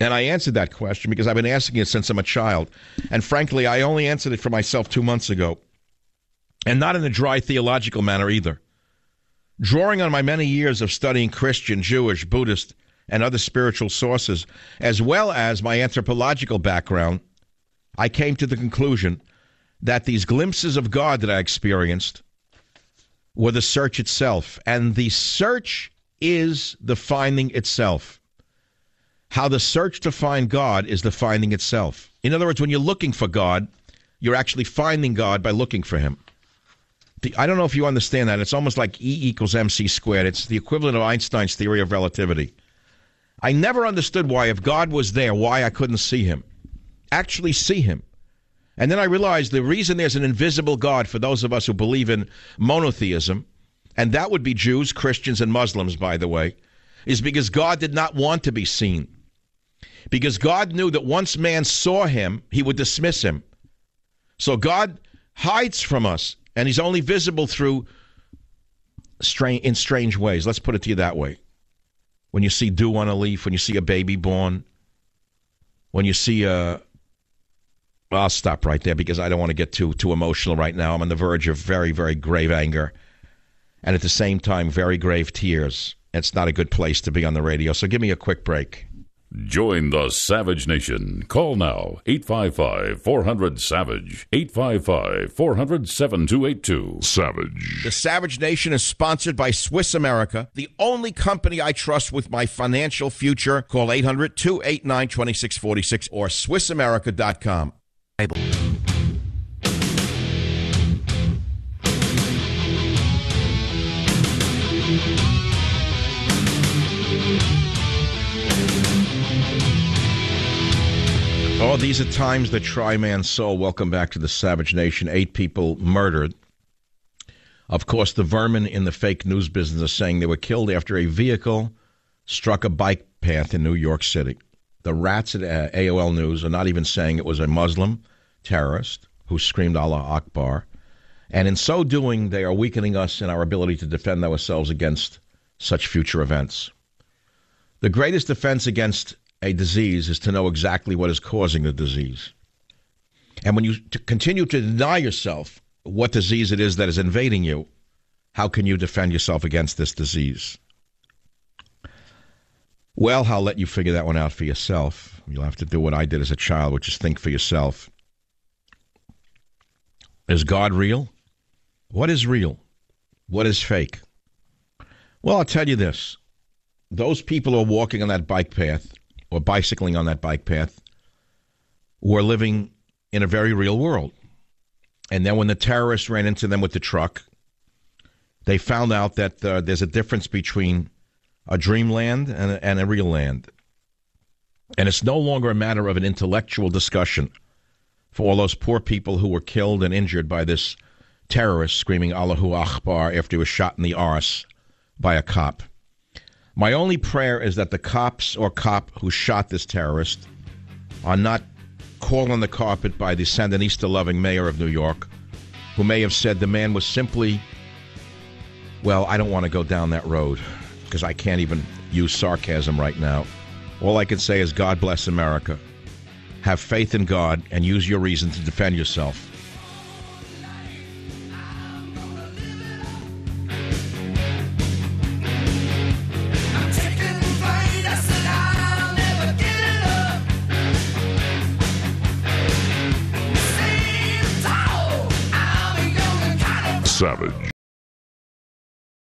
And I answered that question because I've been asking it since I'm a child. And frankly, I only answered it for myself two months ago. And not in a dry theological manner either. Drawing on my many years of studying Christian, Jewish, Buddhist, and other spiritual sources, as well as my anthropological background, I came to the conclusion that these glimpses of God that I experienced were the search itself, and the search is the finding itself. How the search to find God is the finding itself. In other words, when you're looking for God, you're actually finding God by looking for him. The, I don't know if you understand that. It's almost like E equals M C squared. It's the equivalent of Einstein's theory of relativity. I never understood why, if God was there, why I couldn't see him, actually see him. And then I realized the reason there's an invisible God for those of us who believe in monotheism, and that would be Jews, Christians, and Muslims, by the way, is because God did not want to be seen. Because God knew that once man saw him, he would dismiss him. So God hides from us, and he's only visible through strange, in strange ways. Let's put it to you that way. When you see dew on a leaf, when you see a baby born, when you see a... I'll stop right there because I don't want to get too too emotional right now. I'm on the verge of very, very grave anger and at the same time, very grave tears. It's not a good place to be on the radio. So give me a quick break. Join the Savage Nation. Call now, eight five five, four hundred, SAVAGE, eight five five, four hundred, seven two eight two. Savage. The Savage Nation is sponsored by Swiss America, the only company I trust with my financial future. Call eight hundred, two eight nine, two six four six or swiss america dot com. Oh, these are times that try man's soul. Welcome back to the Savage Nation. Eight people murdered. Of course, the vermin in the fake news business are saying they were killed after a vehicle struck a bike path in New York City. The rats at A O L News are not even saying it was a Muslim terrorist who screamed Allah Akbar. And in so doing, they are weakening us in our ability to defend ourselves against such future events. The greatest defense against a disease is to know exactly what is causing the disease. And when you t- continue to deny yourself what disease it is that is invading you, how can you defend yourself against this disease? Well, I'll let you figure that one out for yourself. You'll have to do what I did as a child, which is think for yourself. Is God real? What is real? What is fake? Well, I'll tell you this. Those people who are walking on that bike path or bicycling on that bike path were living in a very real world. And then when the terrorists ran into them with the truck, they found out that uh, there's a difference between a dreamland and a, and a real land. And it's no longer a matter of an intellectual discussion for all those poor people who were killed and injured by this terrorist screaming Allahu Akbar after he was shot in the arse by a cop. My only prayer is that the cops or cop who shot this terrorist are not called on the carpet by the Sandinista-loving mayor of New York, who may have said the man was simply, well, I don't want to go down that road, because I can't even use sarcasm right now. All I can say is God bless America. Have faith in God and use your reason to defend yourself. Savage.